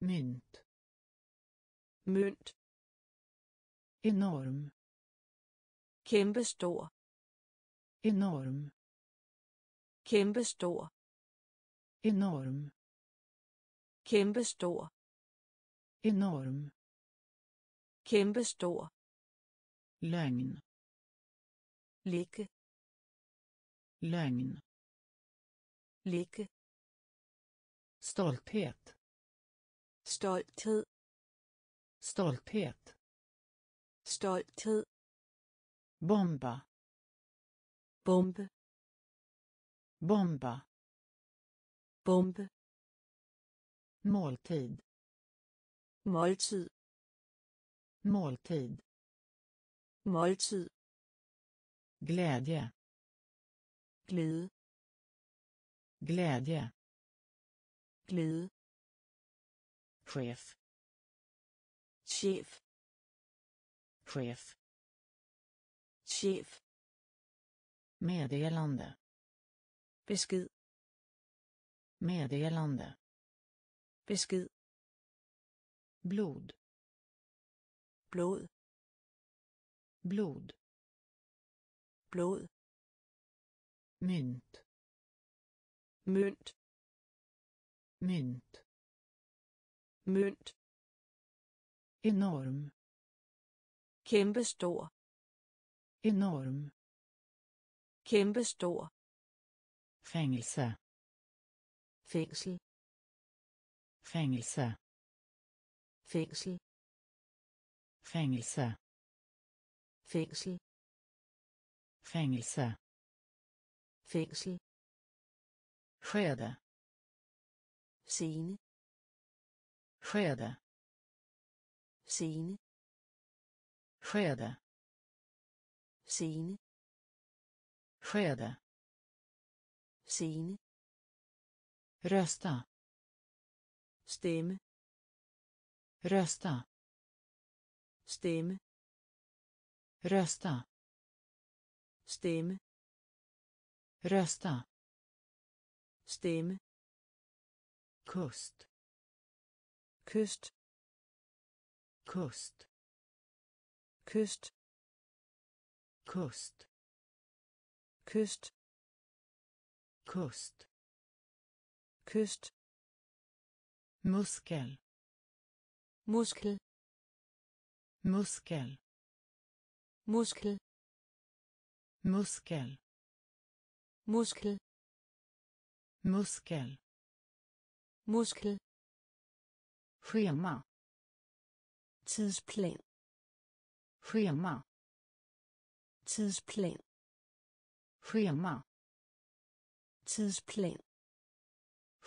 mynt, mynt, enorm, kæmpestor, enorm, kæmpestor, enorm, kæmpestor, enorm, kæmpestor, løgn, ligge, løgn, ligge, stolthet, stolthed, stolthed, stolthed, bomba, bombe, bomba, bombe, måltid, måltid, måltid, måltid, glädje, glädje, glädje, glädje, chef, chef, chef, chef, meddelande, besked, meddelande, besked, blod, blod, blod, blod, mynt, mynt, mynt, mynt, enorm, kæmpestor, enorm, kæmpestor, fængelse, fængsel, fængelse, fængsel, fængelse, fængsel, fængelse, fængsel, skede, scene, skede, scene, skede, scene, skede, scene, rösta, stämme, rösta, stämme, rösta, stämme, rösta, stämme, kust, kust, kust, kust, kust, kust, kust, kust, muskel, muskel, muskel, muskel, muskel, muskel, muskel, muskel, schema, tidsplan, schema, tidsplan, schema, tidsplan,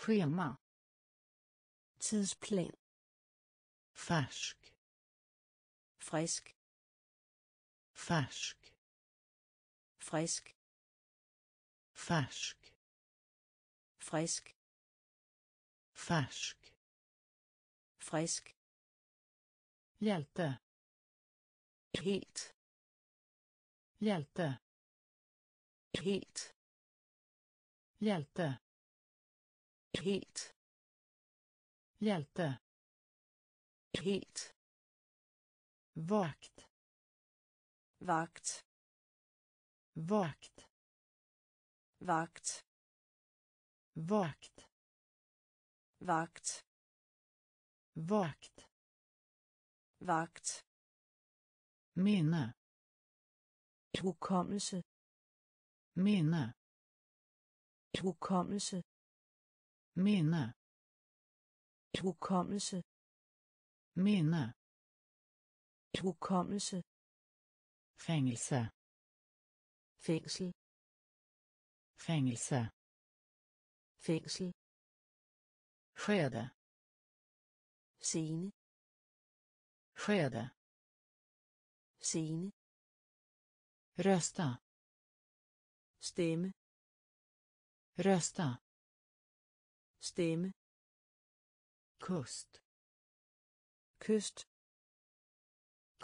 schema, tidsplan, färsk, frisk, färsk, frisk, färsk, frisk, färsk, frisk, hjälte, helt, hjälte, helt, Hjälte. Helt. Hjälte. Helt. Vakt. Vakt. Vakt. Vakt. Vakt. Vakt. Vakt. Vakt. Minde. Hukommelse. Minde. Hukommelse. Minde. Hukommelse. Minde. Hukommelse. Fængsel. Fængsel. Fængsel. Fængsel. Skede. Scene. Skede. Scene. Rösta. Stemme. Rösta. Stemme. Kust. Kyst.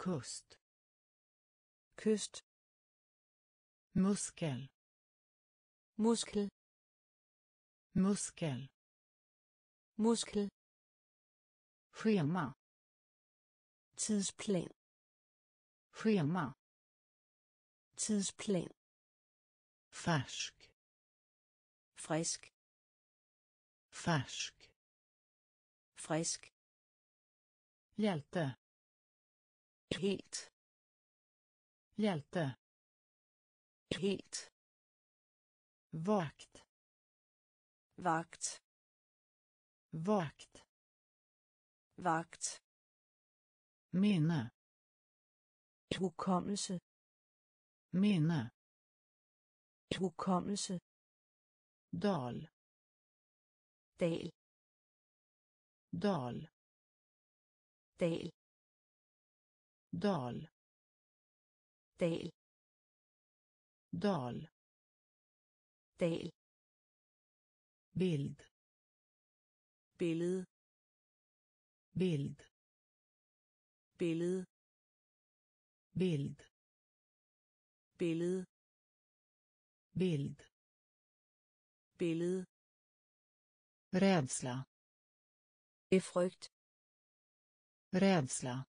Kust. Kyst. Muskel. Muskel. Muskel. Muskel. Schema. Tidsplan. Schema. Tidsplan. Färsk. Frisk. Färsk. Frisk. Hjälte. Helt. Hjälte. Helt. Vakt. Vakt. Vakt. Vakt. Minde. Hukommelse. Minde. Hukommelse. Dal. Dal. Dal. Dal. Dal. Dal. Dal. Dal. Bild. Billede. Bild. Billede. Bild. Billede. Bild. Billede. Rädsla. Frygt. Rädsla.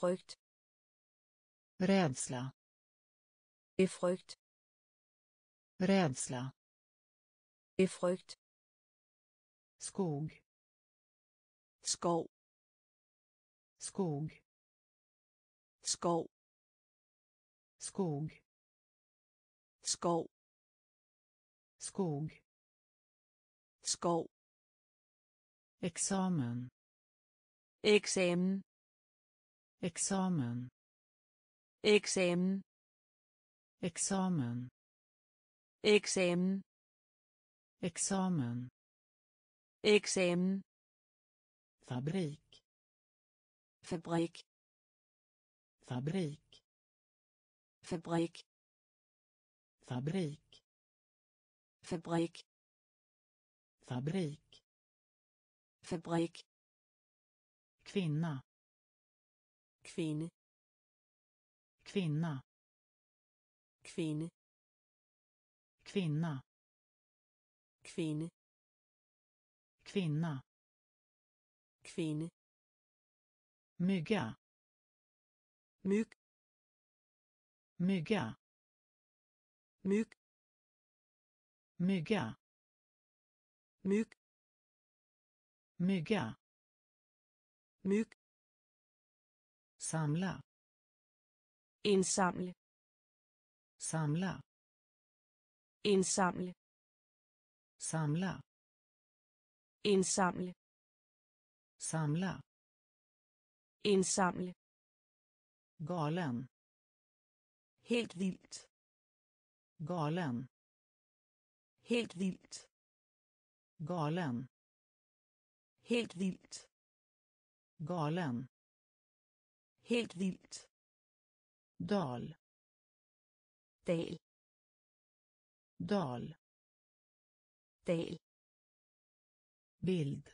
Frygt. Rädsla. Frygt. Rädsla. Frygt. Skog. Skov. Skog. Skov. Skog. Skov. Skog. Skov. Eksamen. Eksamen. Eksamen. Eksamen. Eksamen. Eksamen. Eksamen. Eksamen. Fabrik. Fabrik. Fabrik. Fabrik. Fabrik. Fabrik. Fabrik. Fabrik. Kvinna. Kvinne. Kvinna. Kvinne. Kvinna. Kvinne. Kvinna. Kvinne. Mygga. Mygg. Mygga. Mygg. Mygga. Mygg. Mygga. Mygg. Samla. Insamle. Samla. Insamle. Samla. Insamle. Samla. Insamle. Galen. Helt vilt. Galen. Helt vilt. Galen. Helt vilt. Galen. Helt vilt. Dal. Dal. Dal. Dal. Bild.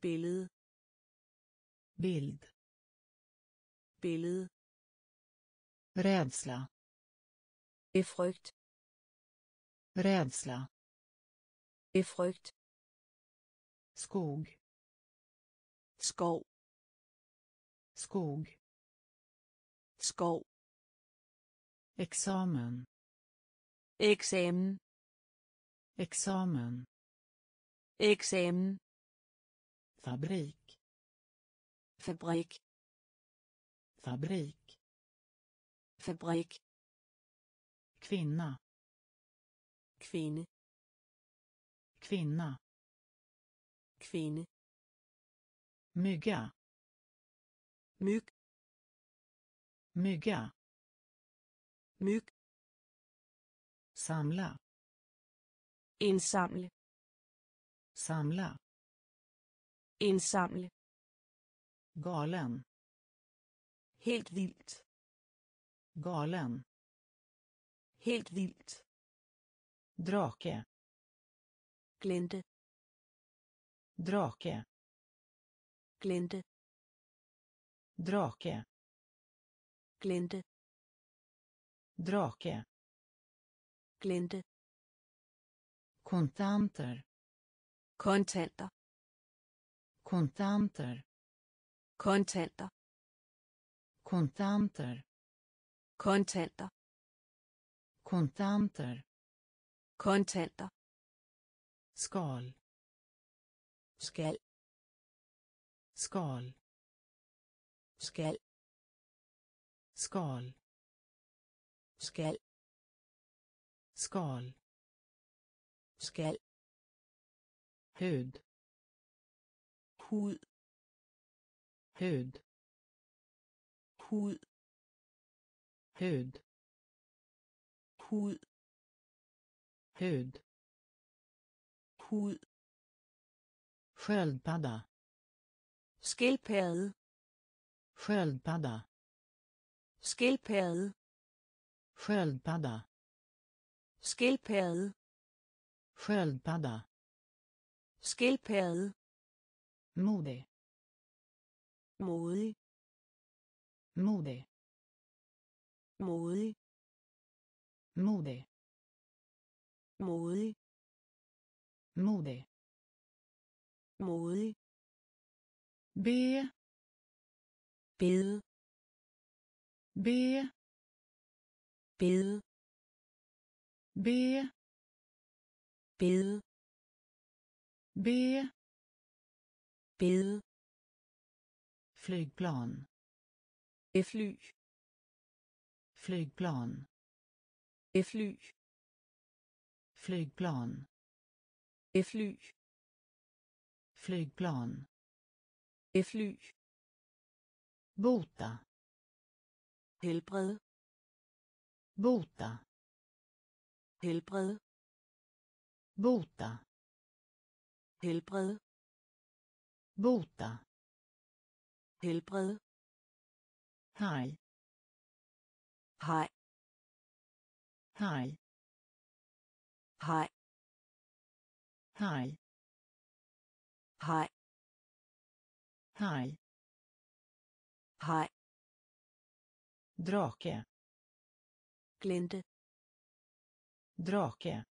Billede. Bild. Billede. Rädsla. Frygt. Rädsla. Befrukt. Skog. Skov. Skog. Skov. Examen. Examen. Examen. Examen. Fabrik. Fabrik. Fabrik. Fabrik. Kvinna. Kvinne. Kvinna. Kvinne. Mygga. Mygg. Mygga. Mygg. Samla. Insamle. Samla. Insamle. Galen. Helt vilt. Galen. Helt vilt. Drake. Glände. Drake. Glände. Drake. Glände. Drake. Glände. Kontanter. Kontanter. Kontanter. Kontanter. Kontanter. Kontanter. Kontanter. Kontanter. Skal. Skal. Skal. Skal. Skal. Skal. Skal. Skal. Hud. Hud. Hud. Hud. Hud. Hud. Hud. Hud. Sköldpadda. Skildpadde. Sköldpadda. Skildpadde. Sköldpadda. Skildpadde. Sköldpadda. Skildpadde. Modig. Modig. Modig. Modig. Modig. Modig. Modig. Modig. Be. Bede. Be. Bede. Be. Bede. Be. Bede. Flygplan. Fly. Flygplan. Fly. Flygplan. Fly. Flygplan. Fly. Bota. Helbred. Bota. Helbred. Bota. Helbred. Bota. Helbred. Hej. Hej. Hej. Hej. Hej. Hej. Hej. Hej. Drake. Glände. Drake.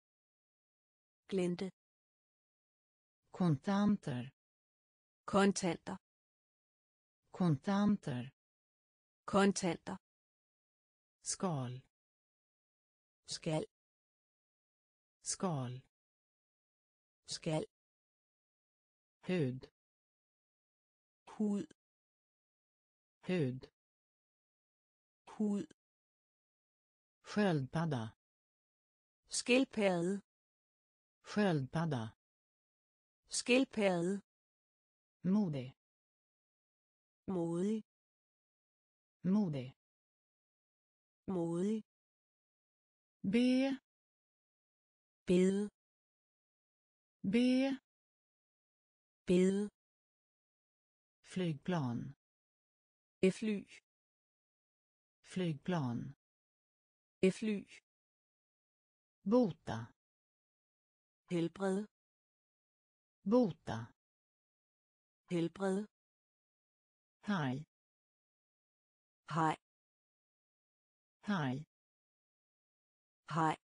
Glände. Kontanter. Kontanter. Kontanter. Kontanter. Skal. Skal. Skal. Skal. Hud. Hud. Hud. Hud. Sköldpadda. Skildpadde. Sköldpadda. Skildpadde. Modig. Modig. Modig. Modig. Be. Bede. Be. Bede. Flygplan. Fly. Flygplan. Fly. Bota. Helbred. Bota. Helbred. Hej. Hej. Hej. Hej.